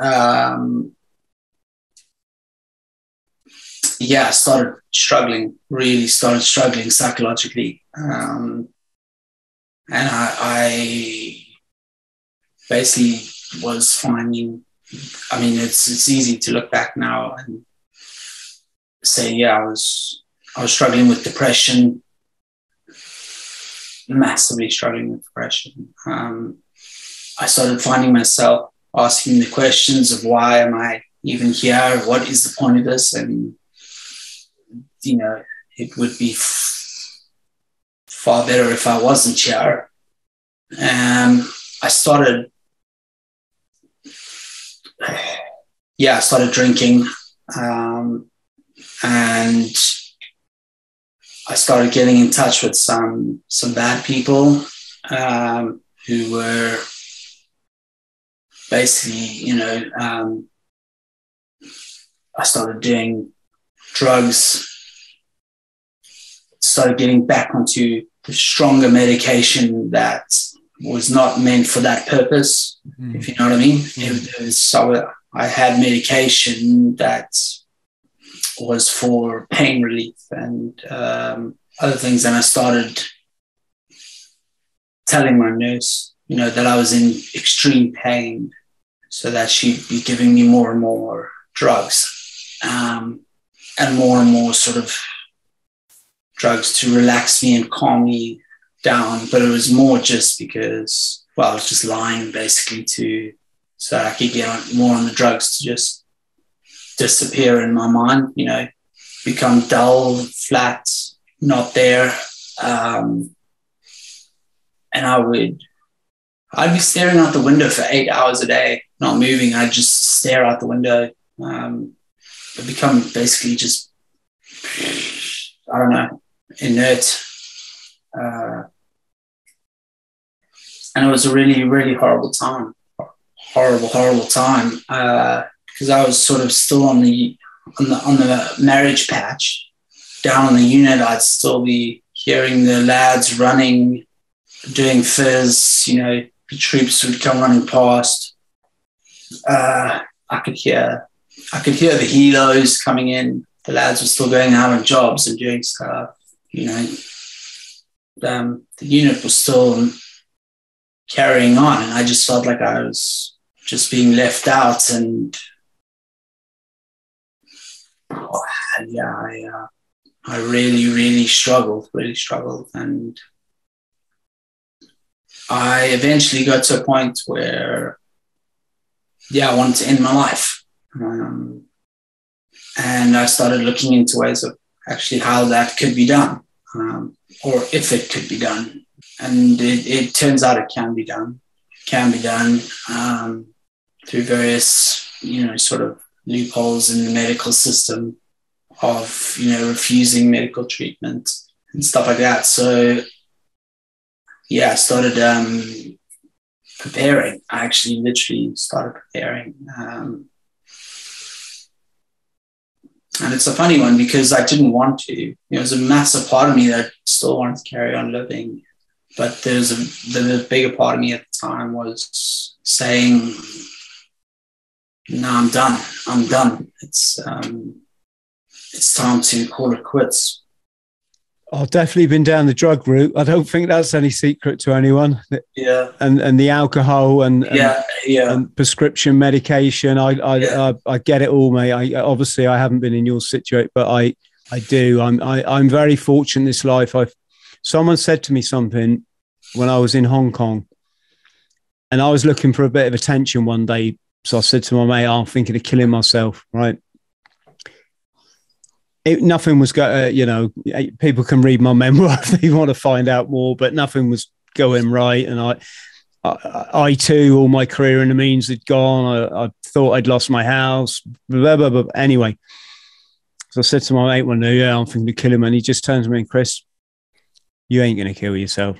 Um, yeah, I started struggling, really started struggling psychologically. Um, and I... I basically was finding, I mean, it's it's easy to look back now and say, yeah, I was I was struggling with depression, massively struggling with depression. Um, I started finding myself asking the questions of why am I even here? What is the point of this? And, you know, it would be f- far better if I wasn't here. Um, I started... Yeah, I started drinking, um, and I started getting in touch with some some bad people um, who were basically, you know, um, I started doing drugs, started getting back onto the stronger medication that was not meant for that purpose, mm. if you know what I mean. Mm. It was, so I had medication that was for pain relief and um, other things, and I started telling my nurse, you know, that I was in extreme pain so that she'd be giving me more and more drugs um, and more and more sort of drugs to relax me and calm me down, but it was more just because, well, I was just lying basically to so I could get on, more on the drugs to just disappear in my mind, you know, become dull, flat, not there. Um, and I would, I'd be staring out the window for eight hours a day, not moving. I'd just stare out the window. Um, I'd become basically just, I don't know, inert. Uh, and it was a really, really horrible time. Horrible, horrible time. Uh, because I was sort of still on the, on the, on the marriage patch. Down on the unit, I'd still be hearing the lads running, doing fizz, you know, the troops would come running past. Uh, I could hear, I could hear the helos coming in. The lads were still going out on jobs and doing stuff, you know. Um, the unit was still carrying on, and I just felt like I was just being left out. And oh, yeah, I, uh, I really, really struggled, really struggled. And I eventually got to a point where, yeah, I wanted to end my life. Um, and I started looking into ways of actually how that could be done, um, or if it could be done. And it, it turns out it can be done. It can be done um, through various, you know, sort of loopholes in the medical system, of, you know, refusing medical treatment and stuff like that. So, yeah, I started um, preparing. I actually literally started preparing. Um, and it's a funny one because I didn't want to. You know, it was a massive part of me that still wanted to carry on living. But there's a, the, the bigger part of me at the time was saying, no, I'm done. I'm done. It's... Um, It's time to call it quits. I've definitely been down the drug route. I don't think that's any secret to anyone. Yeah. And and the alcohol and, and yeah, yeah, and prescription medication. I I, yeah. I I get it all, mate. I obviously I haven't been in your situation, but I I do. I'm I, I'm very fortunate in this life. I've someone said to me something when I was in Hong Kong, and I was looking for a bit of attention one day. So I said to my mate, oh, "I'm thinking of killing myself." Right. It, nothing was going, uh, you know, people can read my memoir if they want to find out more, but nothing was going right. And I, I, I too, all my career in the means had gone. I, I thought I'd lost my house, blah, blah, blah. Anyway, so I said to my mate one day, yeah, I'm thinking of killing him. And he just turns to me and, Chris, you ain't going to kill yourself.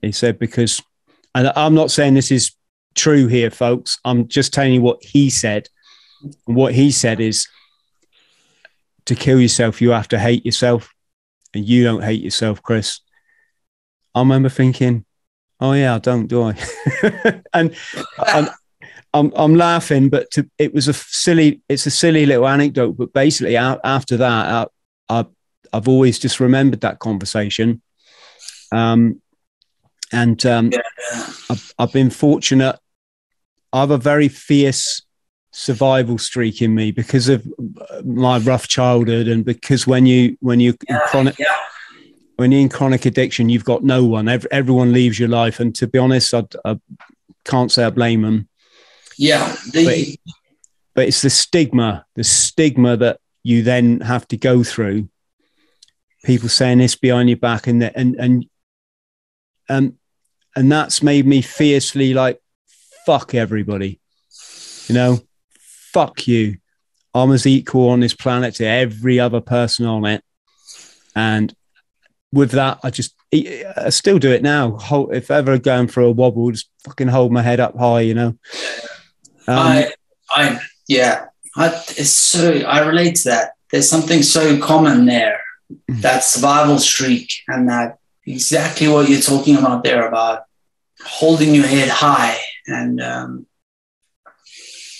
He said, because, and I'm not saying this is true here, folks. I'm just telling you what he said. And what he said is, to kill yourself, you have to hate yourself, and you don't hate yourself, Chris. I remember thinking, "Oh yeah, I don't, do I?" And I'm, I'm, I'm laughing, but to, it was a silly. It's a silly little anecdote, but basically, I, after that, I, I, I've always just remembered that conversation, um, and um, I've, I've been fortunate. I have a very fierce survival streak in me because of my rough childhood, and because when you when you yeah, chronic yeah. when you're in chronic addiction, you've got no one. Every, everyone leaves your life, and to be honest, I, I can't say I blame them. Yeah, they, but, but it's the stigma, the stigma that you then have to go through. People saying this behind your back, and the, and and and and that's made me fiercely like fuck everybody, you know. Fuck you. I'm as equal on this planet to every other person on it. And with that, I just, I still do it now. If ever going for a wobble, just fucking hold my head up high, you know? Um, I, I, yeah. I, it's so, I relate to that. There's something so common there, that survival streak, and that exactly what you're talking about there, about holding your head high and, um,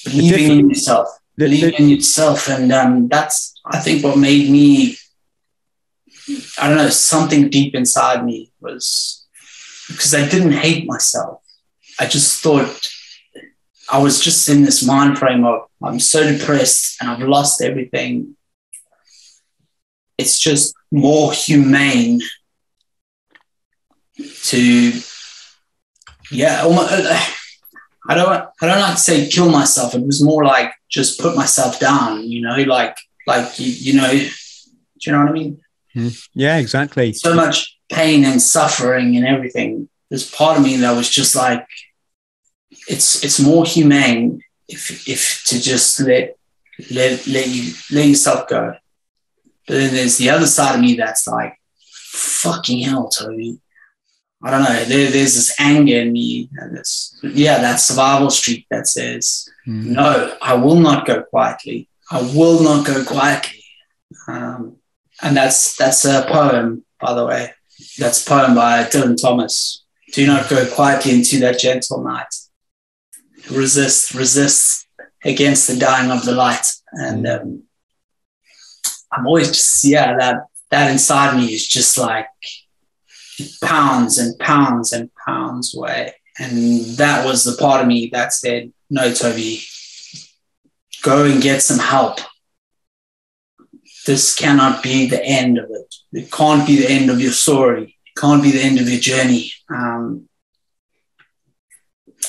believing in yourself, believing in yourself. And um, that's, I think, what made me, I don't know, something deep inside me was, because I didn't hate myself. I just thought, I was just in this mind frame of, I'm so depressed and I've lost everything. It's just more humane to, yeah, almost... Uh, I don't, I don't like to say kill myself. It was more like just put myself down, you know, like, like, you, you know, do you know what I mean? Yeah, exactly. So much pain and suffering and everything there's part of me that was just like, it's it's more humane if if to just let let let you let yourself go. But then there's the other side of me that's like, fucking hell, Toby. I don't know. There, there's this anger in me, and this, yeah, that survival streak that says, mm. no, I will not go quietly. I will not go quietly. Um, and that's that's a poem, by the way. That's a poem by Dylan Thomas. Do not go quietly into that gentle night. Resist, resist against the dying of the light. And um, I'm always just, yeah, that that inside me is just like, pounds and pounds and pounds away. And that was the part of me that said, no, Toby, go and get some help. This cannot be the end of it. It can't be the end of your story. It can't be the end of your journey. Um,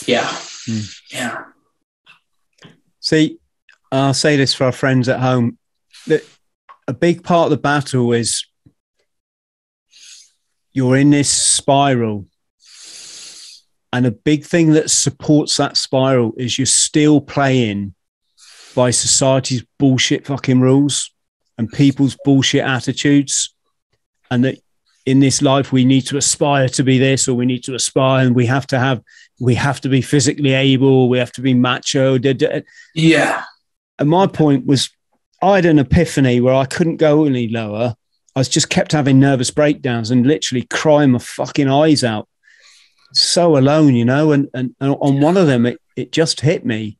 yeah. Mm. Yeah. See, I'll say this for our friends at home, that a big part of the battle is you're in this spiral, and a big thing that supports that spiral is you're still playing by society's bullshit fucking rules and people's bullshit attitudes. And that in this life, we need to aspire to be this, or we need to aspire and we have to have, we have to be physically able. We have to be macho. Yeah. And my point was, I had an epiphany where I couldn't go any lower. I was just kept having nervous breakdowns and literally crying my fucking eyes out. So alone, you know, and, and, and on one of them, it, it just hit me.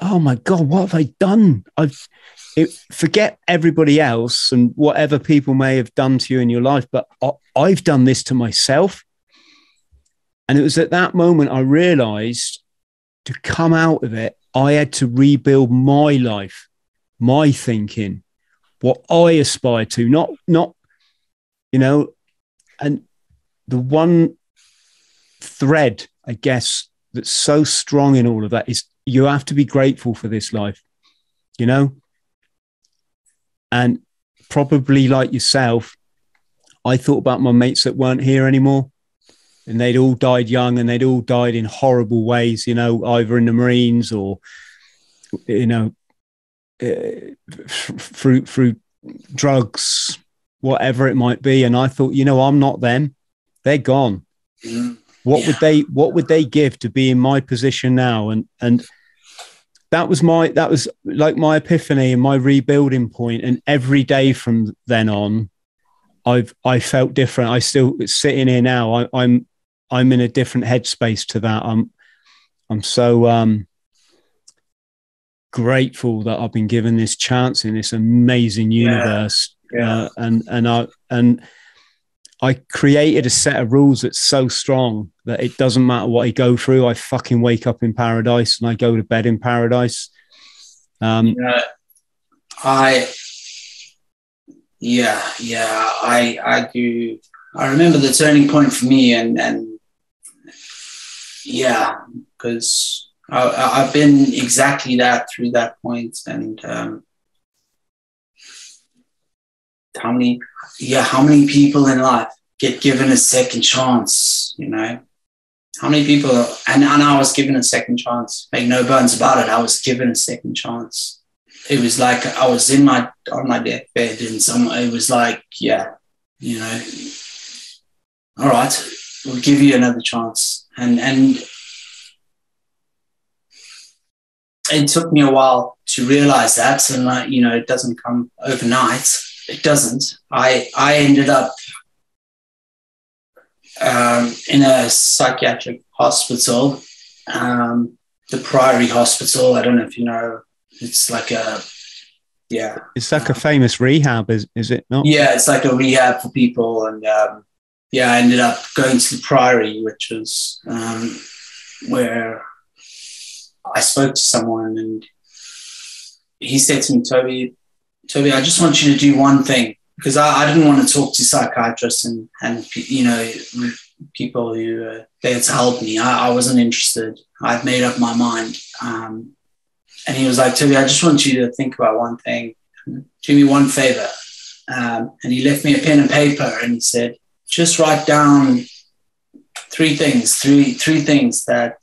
Oh my God, what have I done? I've it, forget everybody else and whatever people may have done to you in your life, but I, I've done this to myself. And it was at that moment I realized to come out of it, I had to rebuild my life, my thinking, what I aspire to, not, not, you know, and the one thread, I guess, that's so strong in all of that is you have to be grateful for this life, you know, and probably like yourself, I thought about my mates that weren't here anymore, and they'd all died young and they'd all died in horrible ways, you know, either in the Marines or, you know, Uh, through through drugs, whatever it might be. And I thought, you know, I'm not them. They're gone. Mm. What yeah. would they what would they give to be in my position now? And and that was my that was like my epiphany and my rebuilding point. And every day from then on, I've I felt different. I still sitting here now. I, I'm I'm in a different headspace to that. I'm I'm so um grateful that I've been given this chance in this amazing universe. Yeah, yeah. Uh, and and I and I created a set of rules that's so strong that it doesn't matter what I go through. I fucking wake up in paradise and I go to bed in paradise. Um, yeah, I yeah yeah I I do. I remember the turning point for me, and and yeah, because I, I've been exactly that through that point, and um, how many, yeah, how many people in life get given a second chance? You know, how many people? And, and I was given a second chance. Make no bones about it. I was given a second chance. It was like I was in my on my deathbed, and some. It was like, yeah, you know, all right, we'll give you another chance, and and. It took me a while to realize that, and uh, you know, it doesn't come overnight. It doesn't. I I ended up um, in a psychiatric hospital, um, the Priory Hospital. I don't know if you know. It's like a yeah. It's like um, a famous rehab, is is it not? Yeah, it's like a rehab for people, and um, yeah, I ended up going to the Priory, which was um, where. I spoke to someone and he said to me, Toby, Toby, I just want you to do one thing, because I, I didn't want to talk to psychiatrists and, and you know, people who uh, they had to help me. I, I wasn't interested. I'd made up my mind. Um, and he was like, Toby, I just want you to think about one thing. Do me one favor. Um, and he left me a pen and paper and he said, just write down three things, three three things that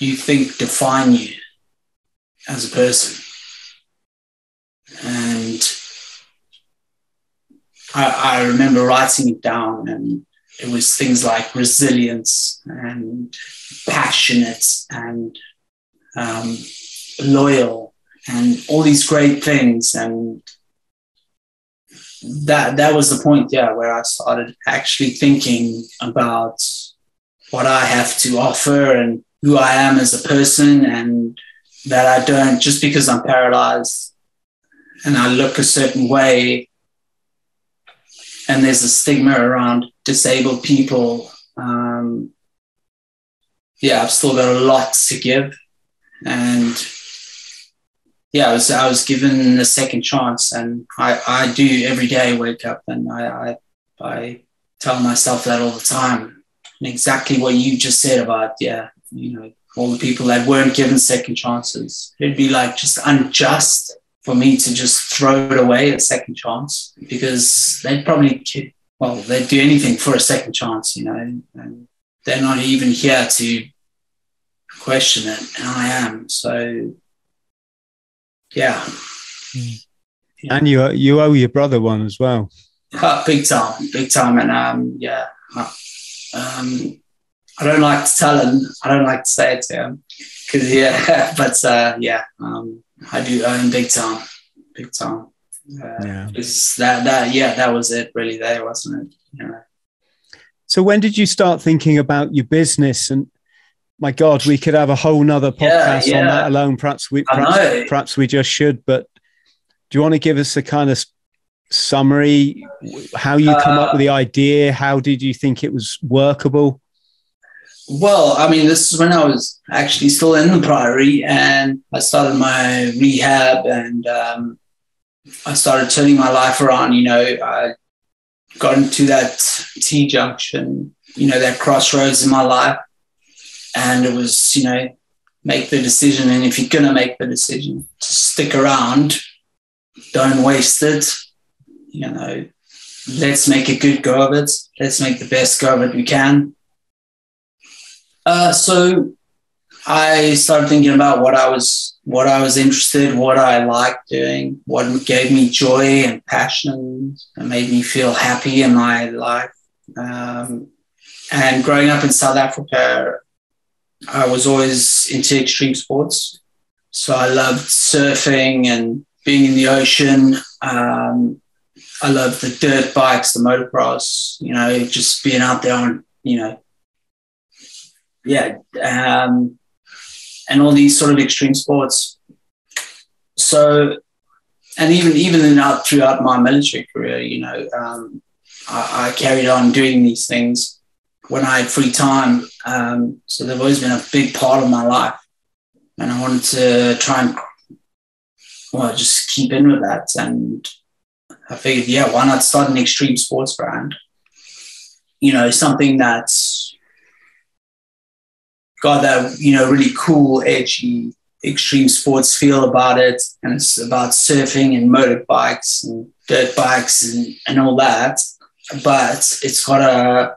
you think define you as a person. And I, I remember writing it down, and it was things like resilience and passionate and um, loyal and all these great things. And that that was the point, yeah, where I started actually thinking about what I have to offer and who I am as a person, and that I don't, just because I'm paralyzed and I look a certain way, and there's a stigma around disabled people. Um, yeah, I've still got a lot to give. And yeah, I was, I was given a second chance, and I, I do every day wake up and I, I, I tell myself that all the time. And exactly what you just said about, yeah, you know, all the people that weren't given second chances. It'd be like just unjust for me to just throw it away, a second chance, because they'd probably, well, they'd do anything for a second chance, you know, and they're not even here to question it. And I am, so... Yeah. yeah, and you you owe your brother one as well. Uh, big time, big time, and um, yeah, uh, um, I don't like to tell him. I don't like to say it to him, because yeah, but uh, yeah, um, I do own big time, big time. Uh, yeah, that that yeah, that was it really. There wasn't it. Yeah. So when did you start thinking about your business? And my God, we could have a whole nother podcast yeah, yeah. on that alone. Perhaps we, perhaps, perhaps we just should, but do you want to give us a kind of summary, how you come uh, up with the idea? How did you think it was workable? Well, I mean, this is when I was actually still in the Priory, and I started my rehab, and um, I started turning my life around. You know, I got into that T-junction, you know, that crossroads in my life. And it was, you know, make the decision. And if you're going to make the decision, stick around. Don't waste it. You know, let's make a good go of it. Let's make the best go of it we can. Uh, so I started thinking about what I was, what I was interested in, what I liked doing, what gave me joy and passion and made me feel happy in my life. Um, and growing up in South Africa, I was always into extreme sports. So I loved surfing and being in the ocean. Um, I loved the dirt bikes, the motocross, you know, just being out there on, you know, yeah, um, and all these sort of extreme sports. So, and even, even in, out throughout my military career, you know, um, I, I carried on doing these things when I had free time. Um, so they've always been a big part of my life, and I wanted to try and, well, just keep in with that. And I figured, yeah, why not start an extreme sports brand? You know, something that's got that, you know, really cool, edgy, extreme sports feel about it. And it's about surfing and motorbikes and dirt bikes and, and all that. But it's got a,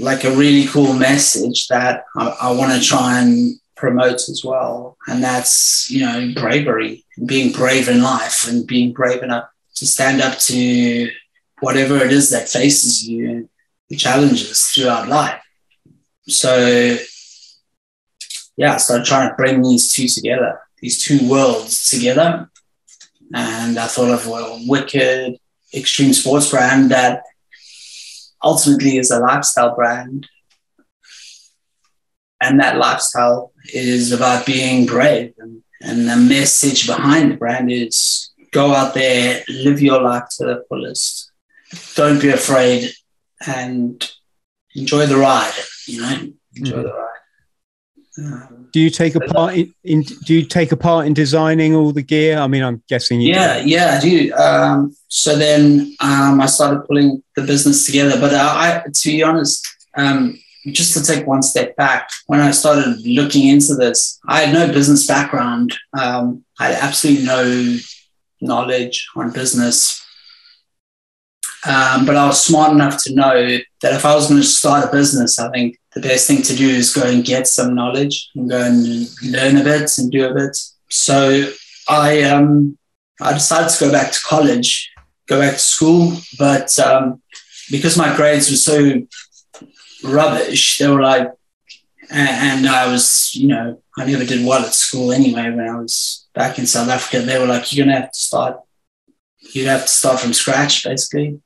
like a really cool message that I, I want to try and promote as well. And that's, you know, bravery, being brave in life and being brave enough to stand up to whatever it is that faces you and the challenges throughout life. So, yeah, I started trying to bring these two together, these two worlds together. And I thought of, well, a wicked extreme sports brand that ultimately is a lifestyle brand, and that lifestyle is about being brave, and, and the message behind the brand is go out there, live your life to the fullest, don't be afraid, and enjoy the ride, you know, enjoy mm. the ride. Um, do you take a part in, in do you take a part in designing all the gear? I mean, I'm guessing you yeah do. yeah I do. Um, so then um, I started pulling the business together, but I, I to be honest, um, just to take one step back, when I started looking into this, I had no business background. um, I had absolutely no knowledge on business, Um, but I was smart enough to know that if I was going to start a business, I think the best thing to do is go and get some knowledge and go and learn a bit and do a bit. So I um, I decided to go back to college, go back to school. But um, because my grades were so rubbish, they were like, and I was, you know, I never did well at school anyway. When I was back in South Africa, they were like, you're going to have to start, you'd have to start from scratch, basically.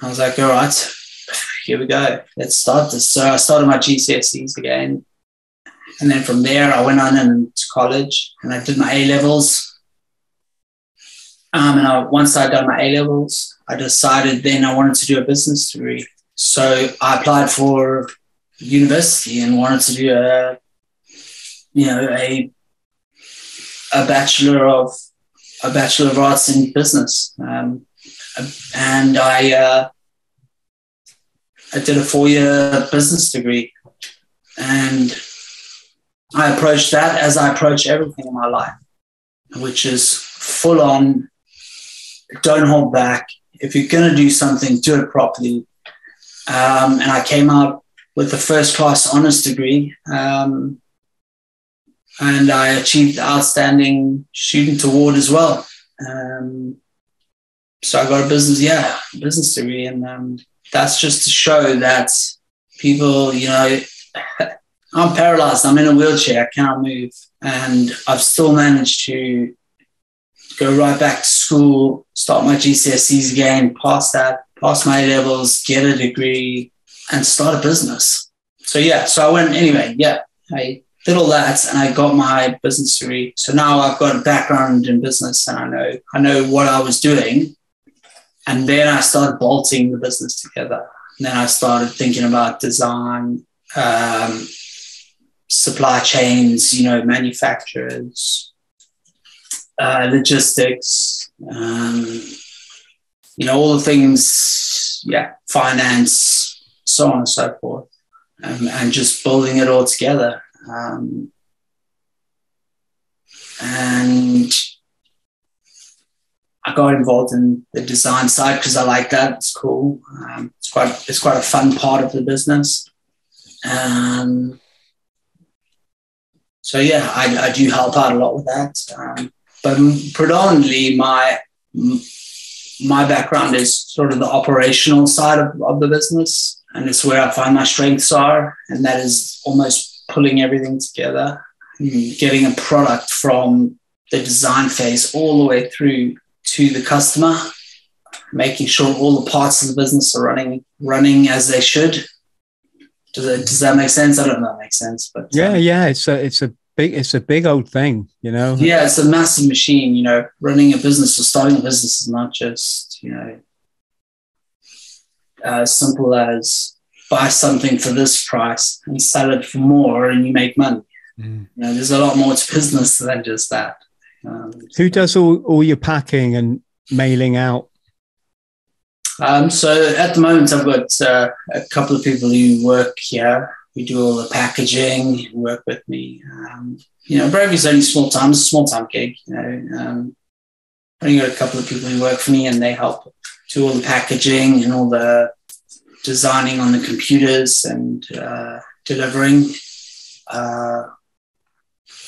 I was like, all right, here we go. Let's start this. So I started my G C S Es again. And then from there, I went on into college and I did my A-levels. Um, and I, once I'd done my A-levels, I decided then I wanted to do a business degree. So I applied for university and wanted to do a, you know, a, a Bachelor of, a Bachelor of Arts in Business. Um, and I, uh, I did a four-year business degree, and I approached that as I approach everything in my life, which is full-on, don't hold back. If you're going to do something, do it properly. Um, and I came out with a first-class honours degree, um, and I achieved the Outstanding Student Award as well. Um, so I got a business, yeah, business degree, and um, that's just to show that people, you know, I'm paralyzed. I'm in a wheelchair. I cannot move. And I've still managed to go right back to school, start my G C S Es again, pass that, pass my A-levels, get a degree, and start a business. So, yeah, so I went anyway. Yeah, I did all that, and I got my business degree. So now I've got a background in business, and I know I know what I was doing. And then I started bolting the business together. And then I started thinking about design, um, supply chains, you know, manufacturers, uh, logistics, um, you know, all the things, yeah, finance, so on and so forth, um, and just building it all together. Um, and I got involved in the design side because I like that. It's cool. Um, it's quite it's quite a fun part of the business. Um, so yeah, I, I do help out a lot with that. Um, but predominantly, my my background is sort of the operational side of, of the business, and it's where I find my strengths are, and that is almost pulling everything together, getting a product from the design phase all the way through to the customer, making sure all the parts of the business are running running as they should. Does that, does that make sense? I don't know if that makes sense, but yeah, um, yeah, it's a it's a big it's a big old thing, you know. Yeah, it's a massive machine, you know. Running a business or starting a business is not just, you know, as simple as buy something for this price and sell it for more and you make money. Mm. You know, there's a lot more to business than just that. Um, Who does all, all your packing and mailing out? Um, so at the moment, I've got uh, a couple of people who work here, who do all the packaging, who work with me. Um, you know, Bravery's only small time, it's a small time gig. You know, um, I only got a couple of people who work for me, and they help do all the packaging and all the designing on the computers and uh, delivering. Uh,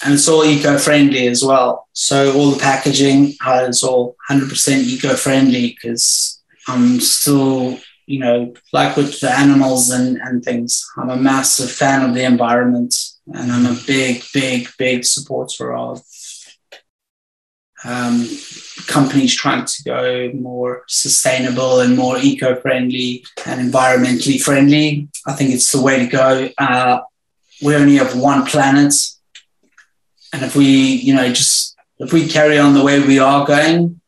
And it's all eco-friendly as well. So all the packaging is all one hundred percent eco-friendly because I'm still, you know, like with the animals and, and things, I'm a massive fan of the environment, and I'm a big, big, big supporter of um, companies trying to go more sustainable and more eco-friendly and environmentally friendly. I think it's the way to go. Uh, we only have one planet. And if we, you know, just if we carry on the way we are going,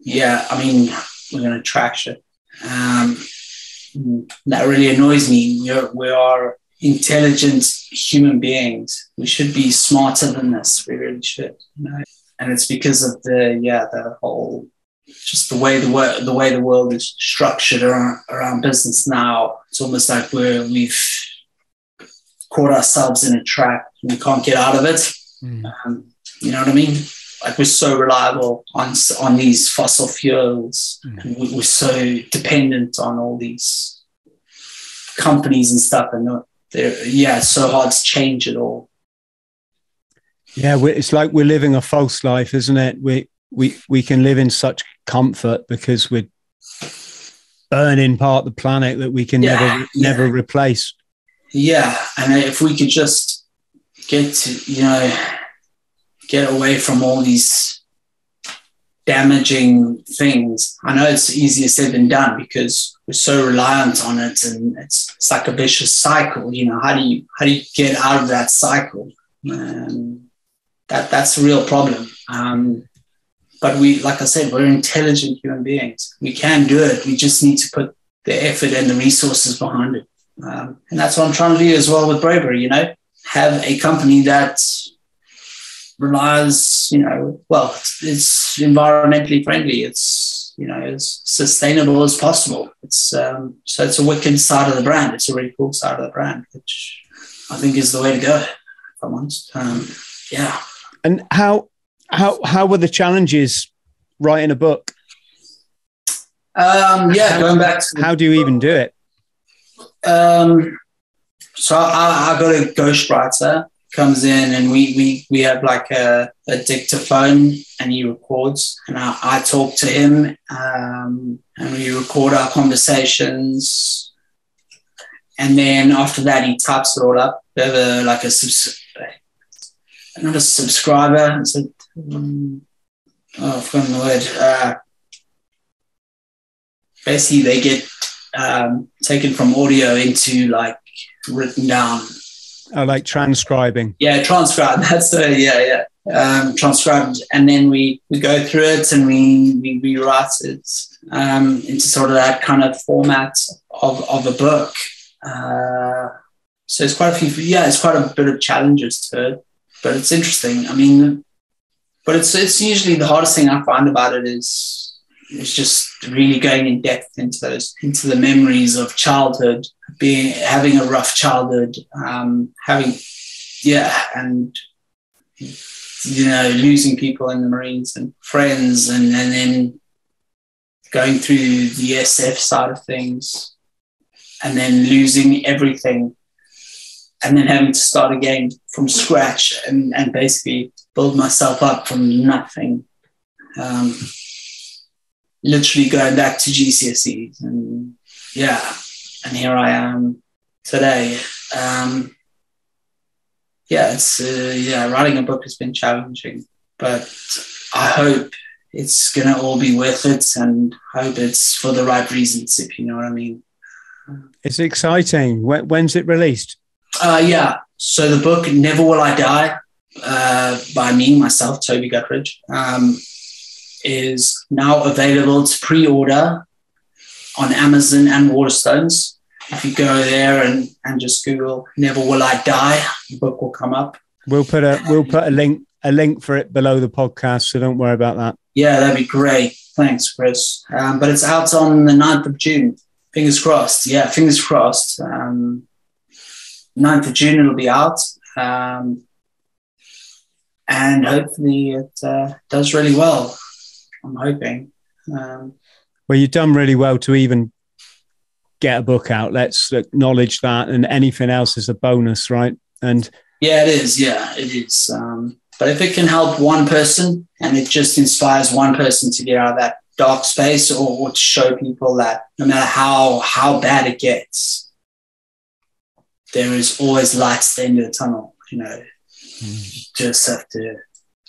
yeah, I mean, we're going to trash it. Um, that really annoys me. We are, we are intelligent human beings. We should be smarter than this. We really should. You know? And it's because of the, yeah, the whole, just the way the, wor the, way the world is structured around, around business now. It's almost like we're, we've caught ourselves in a trap. We can't get out of it. Mm. Um, you know what I mean? Like, we're so reliable on on these fossil fuels. Mm. We're so dependent on all these companies and stuff, and they're, yeah, it's so hard to change it all. Yeah, we're, it's like we're living a false life, isn't it? We we we can live in such comfort because we're burning part of the planet that we can yeah, never yeah. never replace. Yeah, and if we could just get to, you know, get away from all these damaging things. I know it's easier said than done because we're so reliant on it, and it's, it's like a vicious cycle. You know, how do you how do you get out of that cycle? Um, that that's a real problem. Um, but we, like I said, we're intelligent human beings. We can do it. We just need to put the effort and the resources behind it. Um, and that's what I'm trying to do as well with Bravery. You know, have a company that relies, you know, well, it's environmentally friendly. It's, you know, as sustainable as possible. It's um, so it's a wicked side of the brand. It's a really cool side of the brand, which I think is the way to go. If I'm honest, um, yeah. And how how how were the challenges writing a book? Um, yeah, how, going back. To how do you even do it? Um, so I, I got a ghostwriter. Comes in and we we we have like a, a dictaphone, and he records, and I, I talk to him, um, and we record our conversations, and then after that he types it all up. We have a, like a subs not a subscriber. It's a, um, oh, I've forgotten the word. Uh, basically, they get um, taken from audio into like written down. I like transcribing. Yeah, transcribe. That's a, yeah, yeah. Um, transcribed, and then we, we go through it and we we rewrite it um, into sort of that kind of format of of a book. Uh, so it's quite a few. Yeah, it's quite a bit of challenges to it, but it's interesting. I mean, but it's it's usually the hardest thing I find about it is is just really going in depth into those into the memories of childhood. Being having a rough childhood, um, having, yeah, and you know, losing people in the Marines and friends, and, and then going through the S F side of things, and then losing everything, and then having to start again from scratch and, and basically build myself up from nothing. Um, literally going back to G C S Es, and yeah. And here I am today. Um, yeah, it's uh, yeah. Writing a book has been challenging, but I hope it's gonna all be worth it, and hope it's for the right reasons. If you know what I mean. It's exciting. When's it released? Uh, yeah. So the book "Never Will I Die" uh, by me, myself, Toby Gutteridge, um, is now available to pre-order on Amazon and Waterstones. If you go there and, and just Google "Never Will I Die," the book will come up. We'll put a we'll put a link a link for it below the podcast, so don't worry about that. Yeah, that'd be great. Thanks, Chris. Um, but it's out on the ninth of June. Fingers crossed. Yeah, fingers crossed. Um, ninth of June it'll be out. Um, and hopefully it uh, does really well. I'm hoping. Um, Well, you've done really well to even get a book out. Let's acknowledge that, and anything else is a bonus, right? And yeah, it is. Yeah, it is. Um, but if it can help one person, and it just inspires one person to get out of that dark space, or, or to show people that no matter how how bad it gets, there is always light at the end of the tunnel. You know, mm. You just have to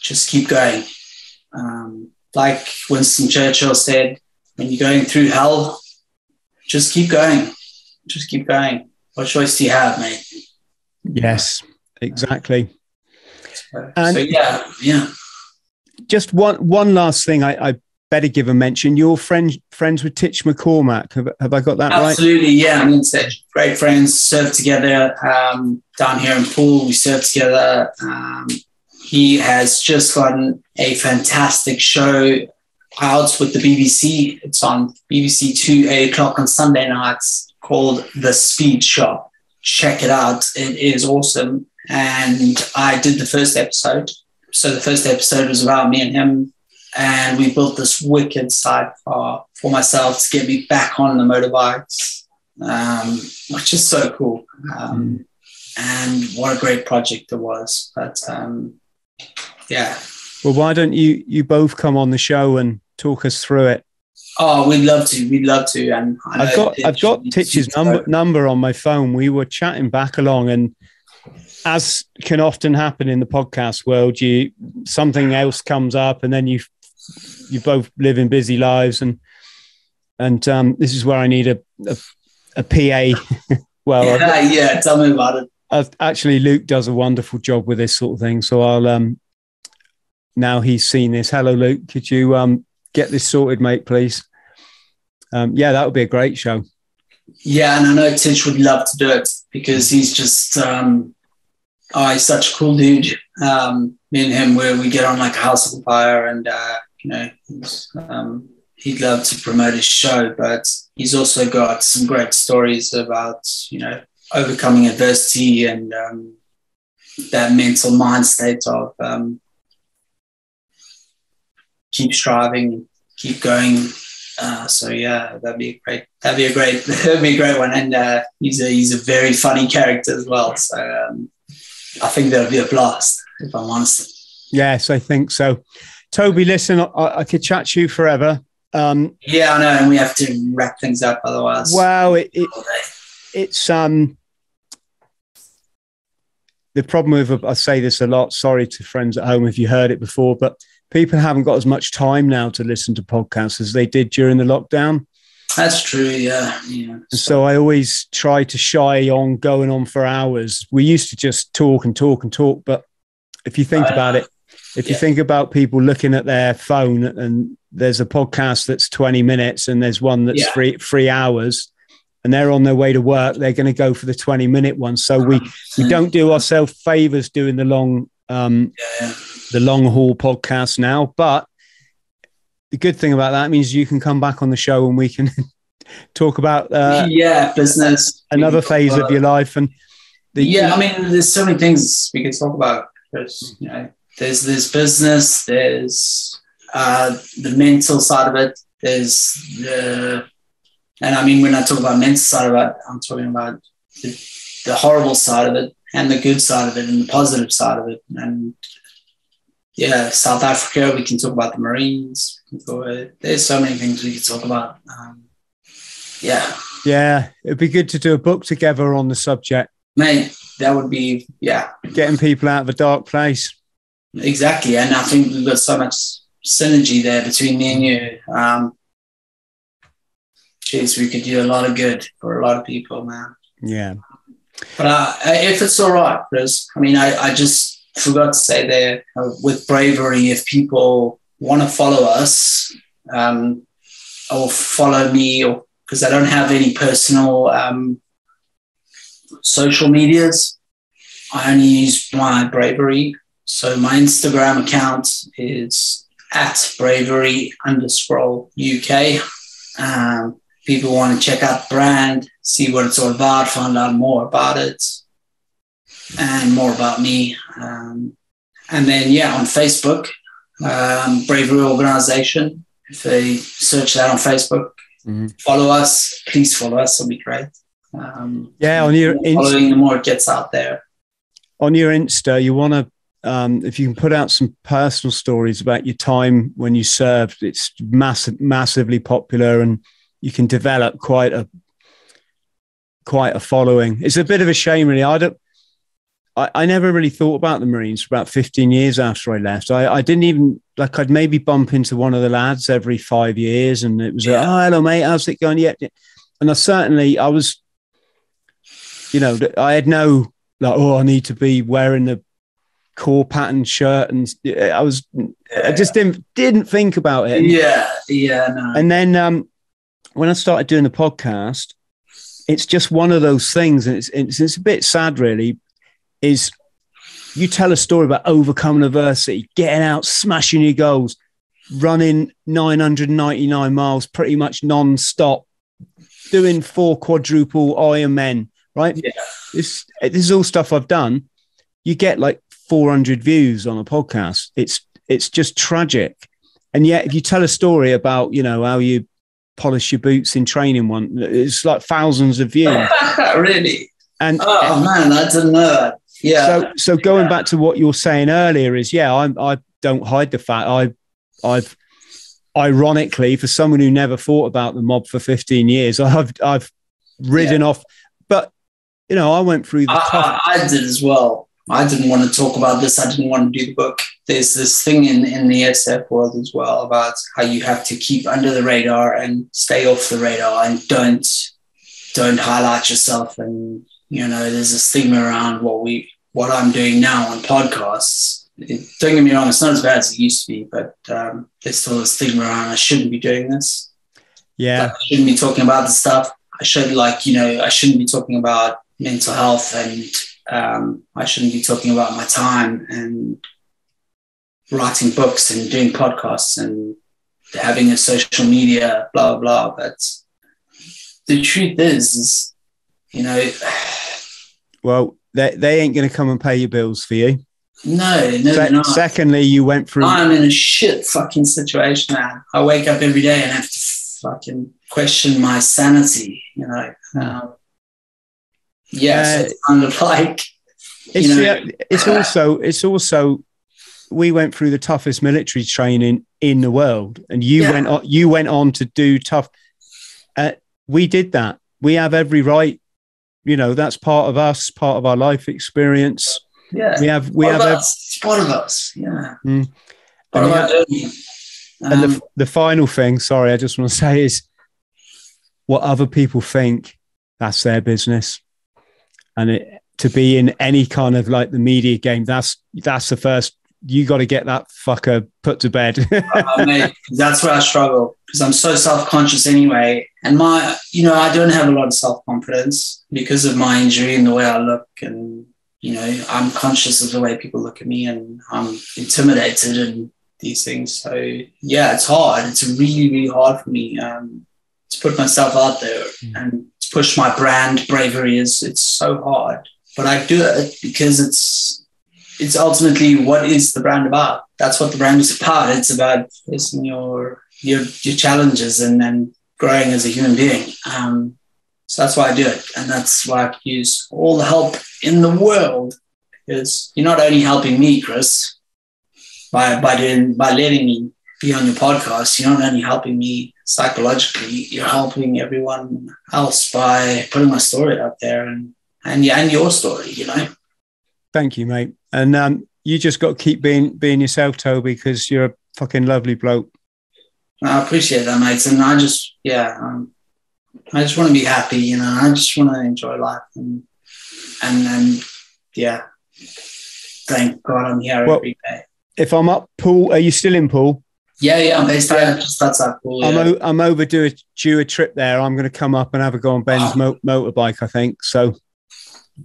just keep going. Um, like Winston Churchill said, when you're going through hell, just keep going. Just keep going. What choice do you have, mate? Yes, exactly. So, and so yeah, yeah. Just one one last thing I, I better give a mention. You're friend, friends with Titch McCormack. Have, have I got that Absolutely, right? Absolutely, yeah. I mean, it's great friends. Served together um, down here in Poole. We served together. Um, he has just gotten a fantastic show out with the B B C. It's on B B C two, eight o'clock on Sunday nights, called The Speed Shop. Check it out. It is awesome. And I did the first episode. so the first episode was about me and him, and we built this wicked sidecar for myself to get me back on the motorbikes, um, which is so cool. Um, mm. And what a great project it was. But um, yeah. Well, why don't you, you both come on the show and talk us through it? Oh, we'd love to. We'd love to. And I I've got Titch, I've got Titch's number number on my phone. We were chatting back along, and as can often happen in the podcast world, you something else comes up, and then you you both live in busy lives, and and um, this is where I need a a, a P A. Well, yeah, I, yeah, tell me about it. I've, actually, Luke does a wonderful job with this sort of thing. So I'll um now he's seen this. Hello, Luke. Could you um. get this sorted, mate, please. Um, yeah, that would be a great show. Yeah, and I know Titch would love to do it because he's just, um, oh, he's such a cool dude. Um, me and him, where we get on like a house of fire, and uh, you know, um, he'd love to promote his show, but he's also got some great stories about, you know, overcoming adversity and um, that mental mind state of, um, keep striving, keep going. Uh, so yeah, that'd be a great, that'd be a great, that'd be a great one. And uh, he's a he's a very funny character as well. So um, I think that'll be a blast, if I'm honest. Yes, I think so. Toby, listen, I, I could chat to you forever. Um, yeah, I know, and we have to wrap things up otherwise. Wow, it, it, it's um the problem with, I say this a lot. Sorry to friends at home if you heard it before, but people haven't got as much time now to listen to podcasts as they did during the lockdown. That's true, yeah. yeah. And so I always try to shy on going on for hours. We used to just talk and talk and talk, but if you think about it, if yeah. you think about people looking at their phone, and there's a podcast that's twenty minutes and there's one that's yeah. three, three hours, and they're on their way to work, they're going to go for the twenty minute one. So we, we don't do ourselves favors doing the long um yeah. the long haul podcast now, but the good thing about that means you can come back on the show and we can talk about uh yeah business, another phase about. Of your life, and the, yeah I mean there's so many things we can talk about. There's, you know, there's this business, there's uh the mental side of it, there's the, and I mean when I talk about mental side of it, I'm talking about the, the horrible side of it and the good side of it and the positive side of it. And yeah, South Africa, we can talk about the Marines. There's so many things we could talk about. Um, yeah. Yeah. It'd be good to do a book together on the subject. Mate, that would be, yeah. Getting people out of a dark place. Exactly. And I think we've got so much synergy there between me and you. Um, geez, we could do a lot of good for a lot of people, man. Yeah. But uh, if it's all right, Chris, I mean, I, I just forgot to say there uh, with Bravery, if people want to follow us um, or follow me, or because I don't have any personal um, social medias, I only use my Bravery. So my Instagram account is at Bravery underscore U K. Um, people want to check out the brand, see what it's all about, find out more about it and more about me. Um, and then, yeah, on Facebook, um, Bravery Organization. If they search that on Facebook, mm-hmm. follow us, please follow us. It'll be great. Um, yeah. On your Insta, following, the more it gets out there. On your Insta, you want to, um, if you can put out some personal stories about your time when you served, it's massive, massively popular, and you can develop quite a, quite a following. It's a bit of a shame, really. I don't, I, I never really thought about the Marines for about fifteen years after I left. I, I didn't even, like, I'd maybe bump into one of the lads every five years and it was yeah. like, oh, hello, mate, how's it going? Yeah. And I certainly, I was, you know, I had no, like, oh, I need to be wearing the core pattern shirt. And I was, yeah. I just didn't, didn't think about it. Yeah. Yeah. No. And then um, when I started doing the podcast, it's just one of those things, and it's, it's, it's a bit sad, really, is you tell a story about overcoming adversity, getting out, smashing your goals, running nine hundred ninety-nine miles, pretty much non-stop, doing four quadruple Ironmen, right? Yeah. It's, this is all stuff I've done. You get like four hundred views on a podcast. It's, it's just tragic. And yet if you tell a story about, you know, how you polish your boots in training, one, it's like thousands of views. Really? And oh man, I didn't know that. Yeah. So, so going yeah. back to what you were saying earlier is, yeah, I'm, I don't hide the fact I, I've, ironically, for someone who never thought about the mob for fifteen years, I've I've ridden yeah. off. But you know, I went through the. I, I, I did as well. I didn't want to talk about this. I didn't want to do the book. There's this thing in in the S F world as well about how you have to keep under the radar and stay off the radar and don't don't highlight yourself. And you know, there's this thing around what we what I'm doing now on podcasts. It, don't get me wrong, it's not as bad as it used to be, but um, there's still this thing around I shouldn't be doing this. Yeah. Like, I shouldn't be talking about this stuff. I should, like, you know, I shouldn't be talking about mental health, and um, I shouldn't be talking about my time and writing books and doing podcasts and having a social media, blah, blah, blah. But the truth is, is you know... Well, they, they ain't going to come and pay your bills for you. No, no, Se- not. Secondly, you went through. I'm in a shit fucking situation now. I wake up every day and have to fucking question my sanity. You know, um, yeah, uh, so it's kind of like. It's, you know, yeah, it's uh, also. It's also. We went through the toughest military training in the world, and you yeah. went. On, you went on to do tough. Uh, we did that. We have every right. You know, that's part of us, part of our life experience. Yeah, we have we what have a, us? One of us. Yeah, mm. and, have, um, and the the final thing. Sorry, I just want to say is what other people think. That's their business, and it, to be in any kind of like the media game. That's that's the first. You got to get that fucker put to bed. uh, mate, that's where I struggle because I'm so self conscious anyway, and my you know I don't have a lot of self confidence because of my injury and the way I look and. You know, I'm conscious of the way people look at me and I'm intimidated and these things. So, yeah, it's hard. It's really, really hard for me um, to put myself out there mm. and to push my brand. Bravery is, it's so hard. But I do it because it's it's ultimately what is the brand about? That's what the brand is about. It's about facing your, your, your challenges and then growing as a human being. Um So that's why I do it. And that's why I use all the help in the world because you're not only helping me, Chris, by by doing, by letting me be on your podcast, you're not only helping me psychologically, you're helping everyone else by putting my story out there and, and, and your story, you know. Thank you, mate. And um, you just got to keep being, being yourself, Toby, because you're a fucking lovely bloke. I appreciate that, mate. And I just, yeah, um, I just want to be happy, you know, I just want to enjoy life and, and, and yeah, thank God I'm here well, every day. If I'm up Poole, are you still in Poole? Yeah, yeah, I'm based yeah. out just outside Poole. Yeah. I'm, o- I'm overdue a, due a trip there. I'm going to come up and have a go on Ben's oh. mo- motorbike, I think, so.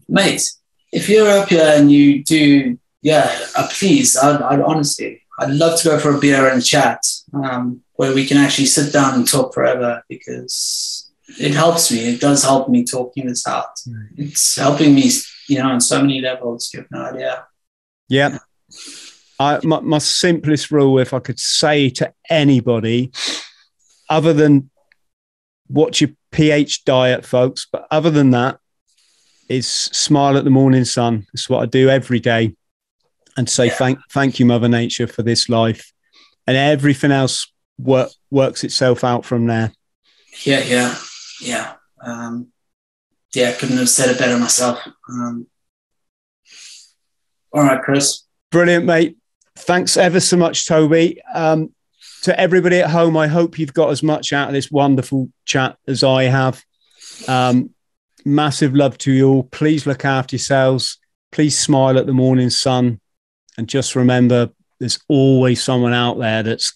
Mate, if you're up here and you do, yeah, uh, please, I'd, I'd honestly, I'd love to go for a beer and a chat um, where we can actually sit down and talk forever because... It helps me. It does help me talking this out. It's helping me, you know, on so many levels. You have no idea. Yeah. I, my, my simplest rule, if I could say to anybody, other than watch your pH diet, folks, but other than that, is smile at the morning sun. It's what I do every day, and say yeah. thank, thank you, Mother Nature, for this life, and everything else work, works itself out from there. Yeah, yeah. Yeah, um, yeah, I couldn't have said it better myself. Um, all right, Chris. Brilliant, mate. Thanks ever so much, Toby. Um, to everybody at home, I hope you've got as much out of this wonderful chat as I have. Um, massive love to you all. Please look after yourselves. Please smile at the morning sun. And just remember, there's always someone out there that's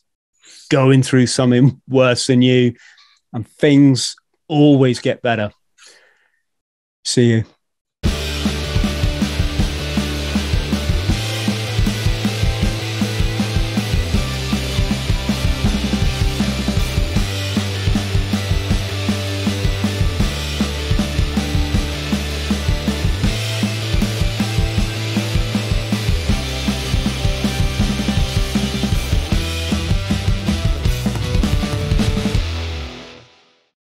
going through something worse than you. And things... always get better. See you.